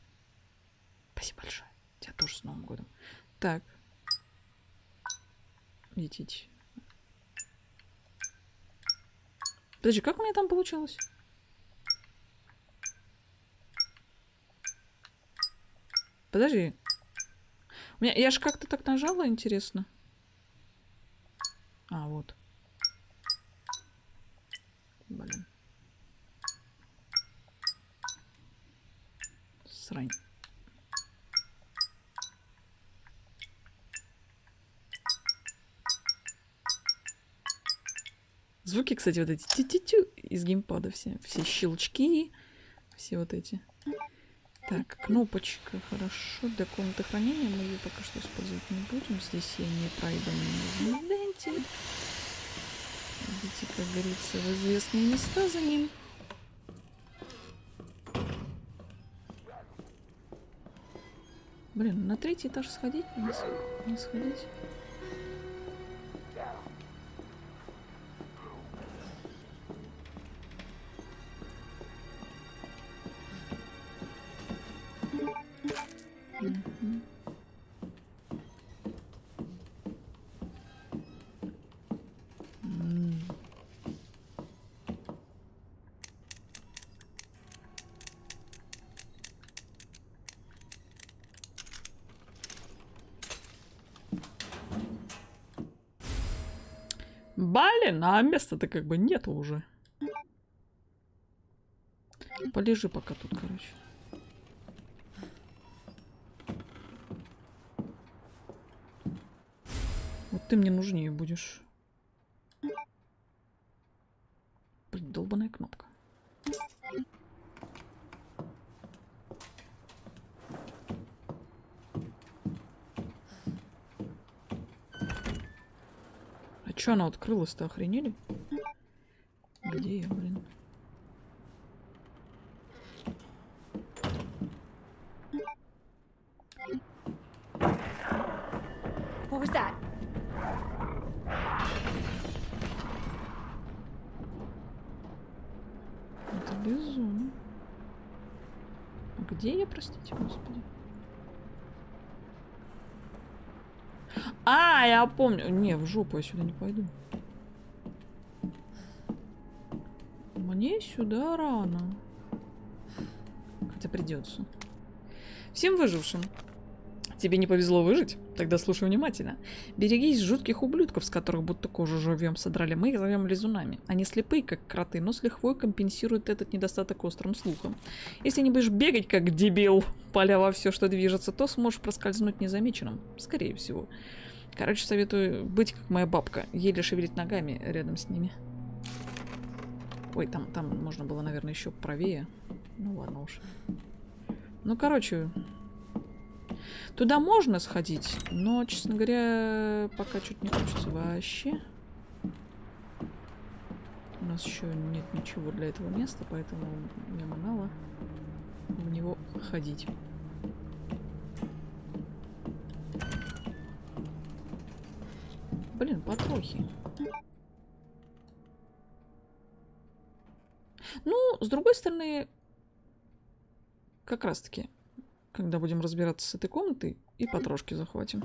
Спасибо большое. Тебя тоже с Новым годом. Так. Идите. Подожди, как у меня там получилось? Подожди. У меня, я же как-то так нажала, интересно. А, вот. rein. Звуки, кстати, вот эти ти-ти-тю из геймпада все. Все щелчки, все вот эти. Так, кнопочка, хорошо. Для комнаты хранения мы ее пока что использовать не будем. Здесь я не пройду, не нужен вентиль. Идите, как говорится, в известные места за ним. Блин, на третий этаж сходить? Не, не сходить. Блин, а места-то как бы нету уже. Полежи пока тут, короче. Вот ты мне нужнее будешь. Блин, долбаная кнопка. Че она открылась-то, охренели? Где я, блин? Это безумно. Где я, простите, господи? А, я помню. Не, в жопу я сюда не пойду. Мне сюда рано. Хотя придется. Всем выжившим. Тебе не повезло выжить? Тогда слушай внимательно. Берегись жутких ублюдков, с которых будто кожу живьем содрали. Мы их зовем лизунами. Они слепые, как кроты, но с лихвой компенсируют этот недостаток острым слухом. Если не будешь бегать, как дебил, паля во все, что движется, то сможешь проскользнуть незамеченным. Скорее всего. Короче, советую быть как моя бабка. Еле шевелить ногами рядом с ними. Ой, там, там можно было, наверное, еще правее. Ну ладно уж. Ну, короче... Туда можно сходить, но, честно говоря, пока чуть не хочется вообще. У нас еще нет ничего для этого места, поэтому я манала в него ходить. Блин, потрохи. Ну, с другой стороны, как раз-таки... Когда будем разбираться с этой комнатой, и потрошки захватим.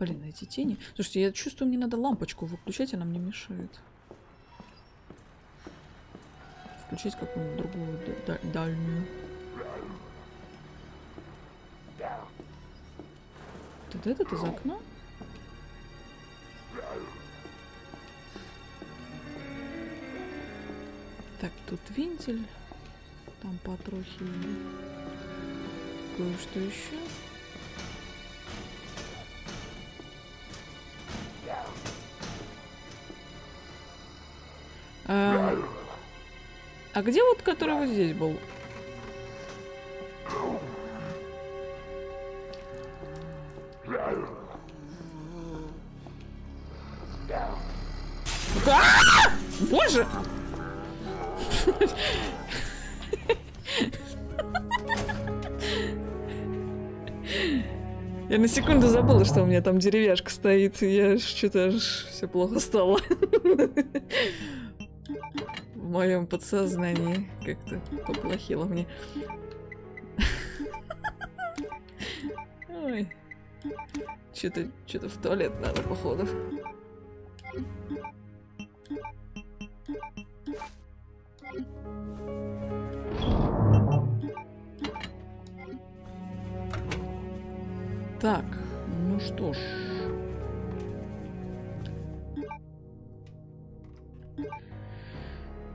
Блин, эти тени. Слушайте, я чувствую, мне надо лампочку выключать, она мне мешает. Включить какую-нибудь другую дальнюю. Вот этот из окна? Так, тут вентиль, там потрохи и кое-что еще. А, а где вот, который вот здесь был? А-а-а! Боже! Я на секунду забыла, что у меня там деревяшка стоит. Я что-то аж все плохо стало. В моем подсознании как-то поплохело мне. Ой. Что-то, что-то в туалет надо, походу. Так, ну что ж.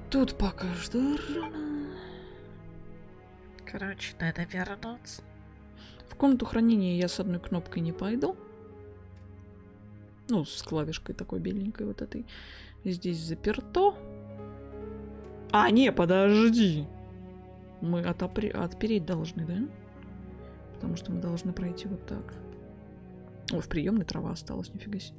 Тут пока что рано. Короче, надо вернуться. В комнату хранения я с одной кнопкой не пойду. Ну, с клавишкой такой беленькой вот этой. Здесь заперто. А, не, подожди. Мы отопри... отпереть должны, да? Потому что мы должны пройти вот так. О, в приемной трава осталась, нифига себе.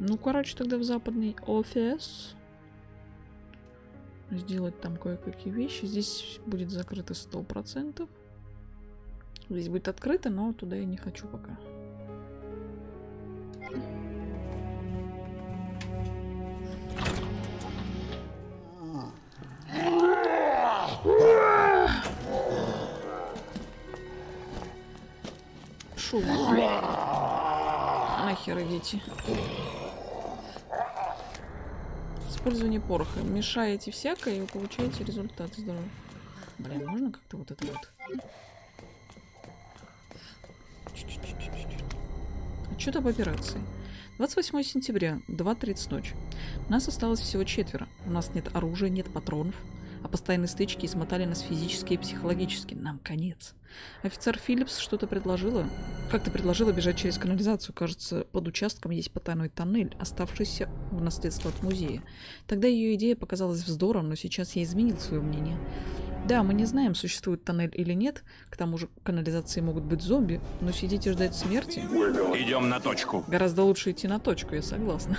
Ну, короче, тогда в западный офис. Сделать там кое-какие вещи. Здесь будет закрыто сто процентов. Здесь будет открыто, но туда я не хочу пока. Шум. Нахер идите. Использование пороха. Мешаете всякое и вы получаете результат. Здорово. Блин, можно как-то вот это вот? Отчет об операции. двадцать восьмое сентября, два тридцать ночи. Нас осталось всего четверо. У нас нет оружия, нет патронов. А постоянные стычки измотали нас физически и психологически. Нам конец. Офицер Филлипс что-то предложила. Как-то предложила бежать через канализацию. Кажется, под участком есть потайной тоннель, оставшийся в наследство от музея. Тогда ее идея показалась вздором, но сейчас я изменил свое мнение. Да, мы не знаем, существует тоннель или нет. К тому же канализации могут быть зомби. Но сидеть и ждать смерти... Идем на точку. Гораздо лучше идти на точку, я согласна.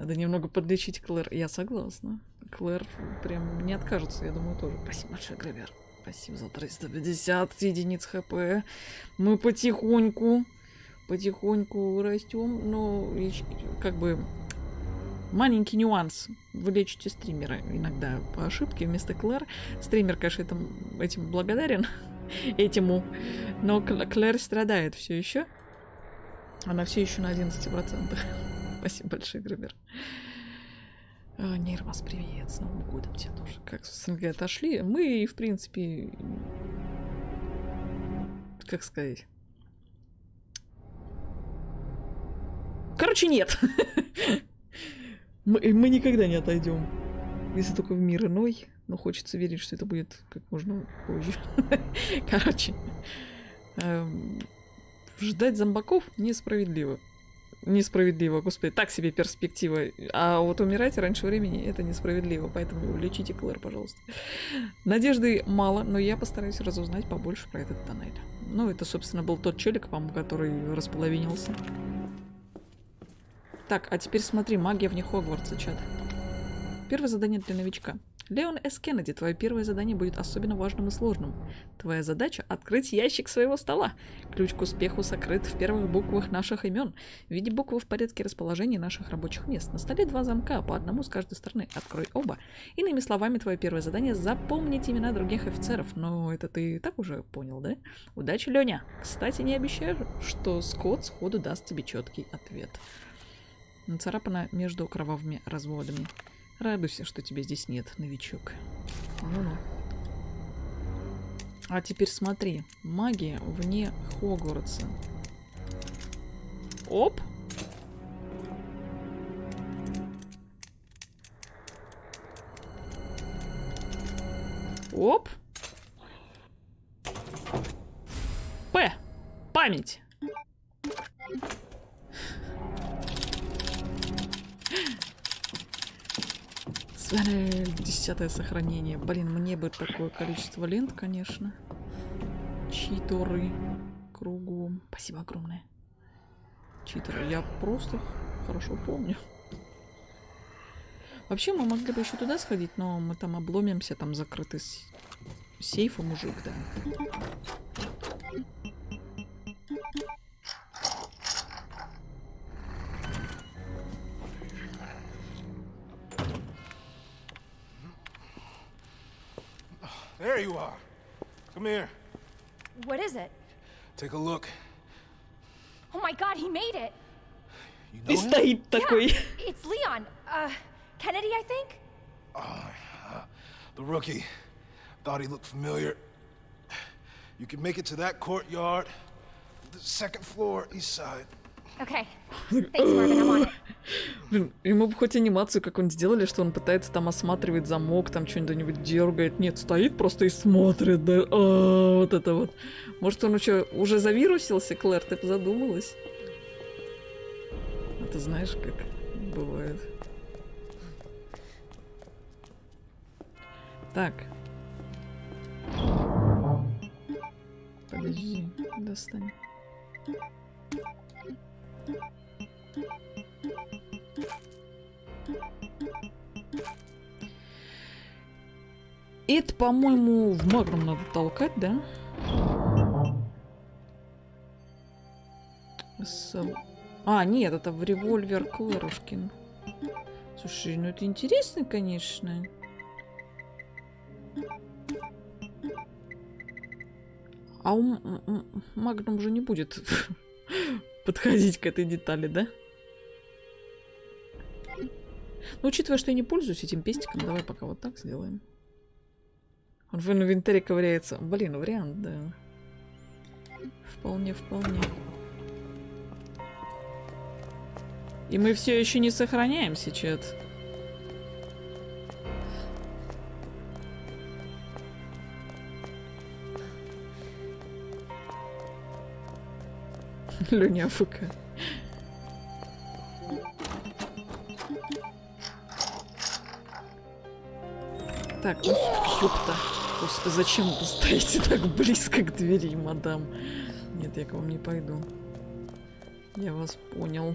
Надо немного подлечить Клэр. Я согласна. Клэр прям не откажется, я думаю, тоже. Спасибо большое, Гравер. Спасибо за триста пятьдесят единиц хп. Мы потихоньку, потихоньку растем, но как бы маленький нюанс. Вы лечите стримера иногда по ошибке вместо Клэр. Стример, конечно, этому, этим благодарен, этому, но Клэр страдает все еще. Она все еще на одиннадцати процентах. Спасибо большое, Гравер. Нейрмас, привет, с Новым годом тебе тоже. Как с СНГ отошли, мы, в принципе, как сказать... Короче, нет! мы, мы никогда не отойдем. Если только в мир иной, но хочется верить, что это будет как можно позже. Короче, эм, ждать зомбаков несправедливо. Несправедливо, господи, так себе перспектива. А вот умирать раньше времени — это несправедливо, поэтому лечите Клэр, пожалуйста. Надежды мало, но я постараюсь разузнать побольше про этот тоннель. Ну, это, собственно, был тот челик, по-моему, который располовинился. Так, а теперь смотри, магия вне Хогвартса, чат. Первое задание для новичка. Леон С. Кеннеди, твое первое задание будет особенно важным и сложным. Твоя задача — открыть ящик своего стола. Ключ к успеху сокрыт в первых буквах наших имен. В виде буквы в порядке расположения наших рабочих мест. На столе два замка, по одному с каждой стороны. Открой оба. Иными словами, твое первое задание — запомнить имена других офицеров. Но это ты и так уже понял, да? Удачи, Леня! Кстати, не обещаю, что Скотт сходу даст тебе четкий ответ. Нацарапано между кровавыми разводами. Радуйся, что тебя здесь нет, новичок. Ну-ну. А теперь смотри. Магия вне Хогвартса. Оп! Оп! П! Память! Десятое сохранение. Блин, мне бы такое количество лент, конечно. Читеры кругом. Спасибо огромное. Читеры. Я просто хорошо помню. Вообще, мы могли бы еще туда сходить, но мы там обломимся, там закрытый сейф и мужик, да. There you are. Come here. What is it? Take a look. Oh my God, he made it. You know him? Yeah, it's Leon. Uh, Kennedy, I think. Uh, uh, the rookie. Thought he looked familiar. You can make it to that courtyard, the second floor, east side. Блин, ему бы хоть анимацию какую-нибудь сделали, что он пытается там осматривать замок, там что-нибудь дергает. Нет, стоит просто и смотрит, да. А, вот это вот. Может, он еще уже завирусился, Клэр, ты задумалась? А ты знаешь, как бывает. Так. Подожди, достань. Это, по-моему, в магнум надо толкать, да? А, нет, это в револьвер Клэрушкин. Слушай, ну это интересно, конечно. А у магнум же не будет подходить к этой детали, да? Ну, учитывая, что я не пользуюсь этим пестиком, давай пока вот так сделаем. Он в инвентаре ковыряется. Блин, вариант, да. Вполне, вполне. И мы все еще не сохраняем сейчас. Леня АФК. Так, ну ёпта. Зачем вы стоите так близко к двери, мадам? Нет, я к вам не пойду. Я вас понял.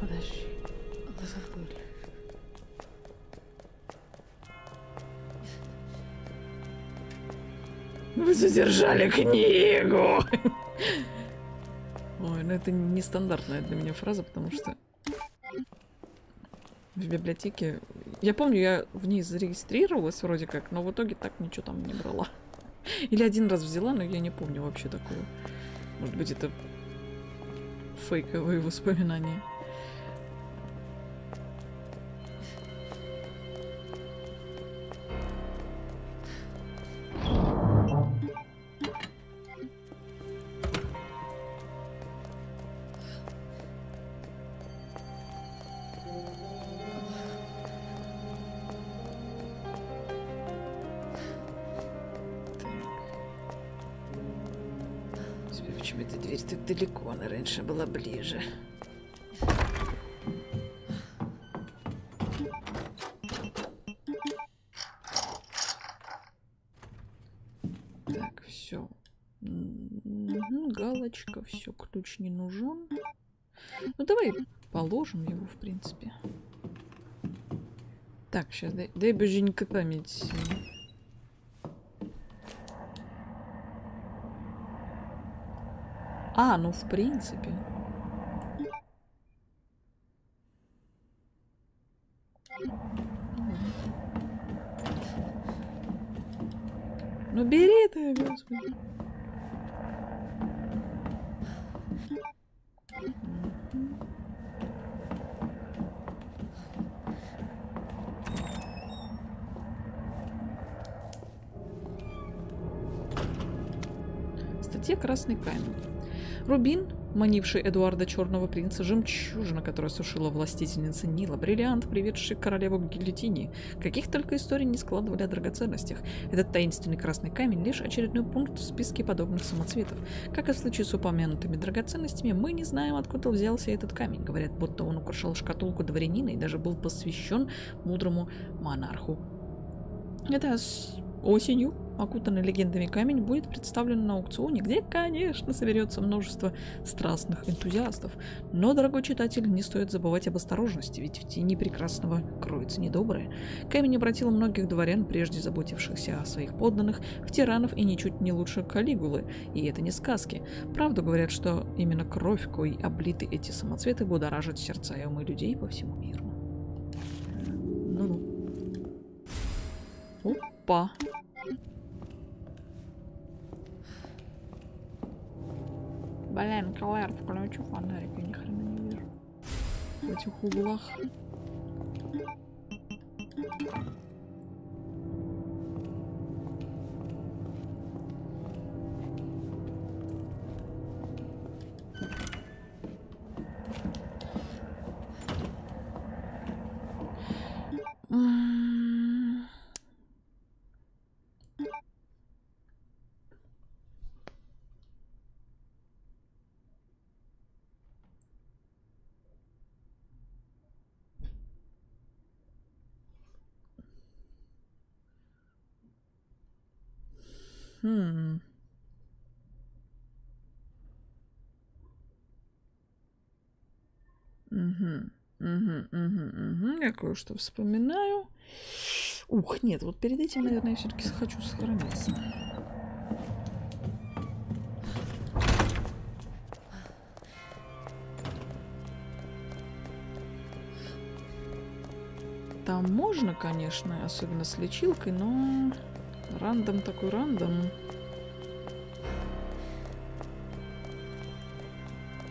Подожди. Вы забыли. Вы задержали книгу! Ой, ну это нестандартная для меня фраза, потому что... в библиотеке. Я помню, я в ней зарегистрировалась вроде как, но в итоге так ничего там не брала. Или один раз взяла, но я не помню вообще такого. Может быть, это фейковые воспоминания. Далеко, она раньше была ближе. Так, все. Галочка, все, ключ не нужен. Ну давай положим его, в принципе. Так, сейчас дай, дай боженька память. А, ну в принципе. Ну бери ты, господи. Статья «Красный камень». Рубин, манивший Эдуарда Черного Принца, жемчужина, которая сушила властительница Нила, бриллиант, приведший королеву к гильотине. Каких только историй не складывали о драгоценностях. Этот таинственный красный камень лишь очередной пункт в списке подобных самоцветов. Как и в случае с упомянутыми драгоценностями, мы не знаем, откуда взялся этот камень. Говорят, будто он украшал шкатулку дворянина и даже был посвящен мудрому монарху. Это с осенью. Окутанный легендами камень будет представлен на аукционе, где, конечно, соберется множество страстных энтузиастов. Но, дорогой читатель, не стоит забывать об осторожности, ведь в тени прекрасного кроется недоброе. Камень обратил многих дворян, прежде заботившихся о своих подданных, в тиранов и ничуть не лучше Калигулы. И это не сказки. Правду говорят, что именно кровь, коей облиты эти самоцветы, будоражит сердца и умы людей по всему миру. Ну-ну. Опа! Блин, Клэр, включу фонарик, я ни хрена не вижу. В этих углах. Хм. Угу, угу, угу, угу. Я кое-что вспоминаю. Ух, нет, вот перед этим, наверное, я все-таки хочу сохраниться. Там можно, конечно, особенно с лечилкой, но рандом такой рандом.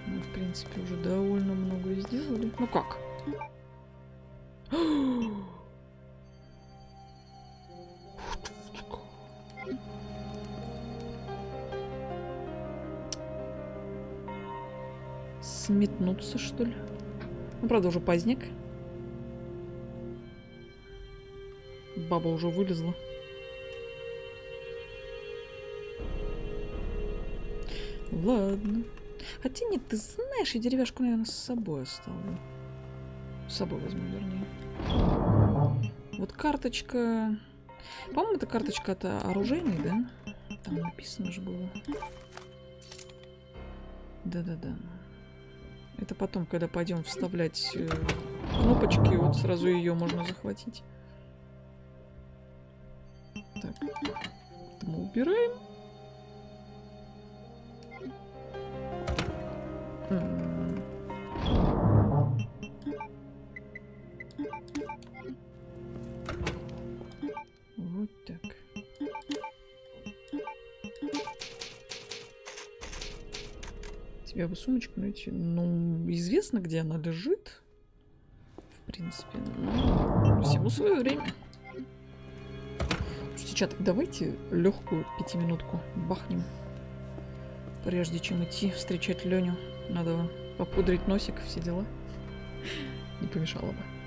Мы, в принципе, уже довольно много сделали. Ну как? Сметнуться, что ли? Ну, правда, уже поздняк. Баба уже вылезла. Ладно. Хотя нет, ты знаешь, я деревяшку, наверное, с собой оставлю. С собой возьму, вернее. Вот карточка... По-моему, это карточка от оружейной, да? Там написано же было. Да-да-да. Это потом, когда пойдем вставлять э, кнопочки, вот сразу ее можно захватить. Так, это мы убираем. М-м-м. Вот так. Тебя бы сумочку найти. Ну, известно, где она лежит. В принципе, ну, всему свое время. Чат, давайте легкую пятиминутку бахнем. Прежде чем идти встречать Леню, надо попудрить носик, все дела. Не помешало бы.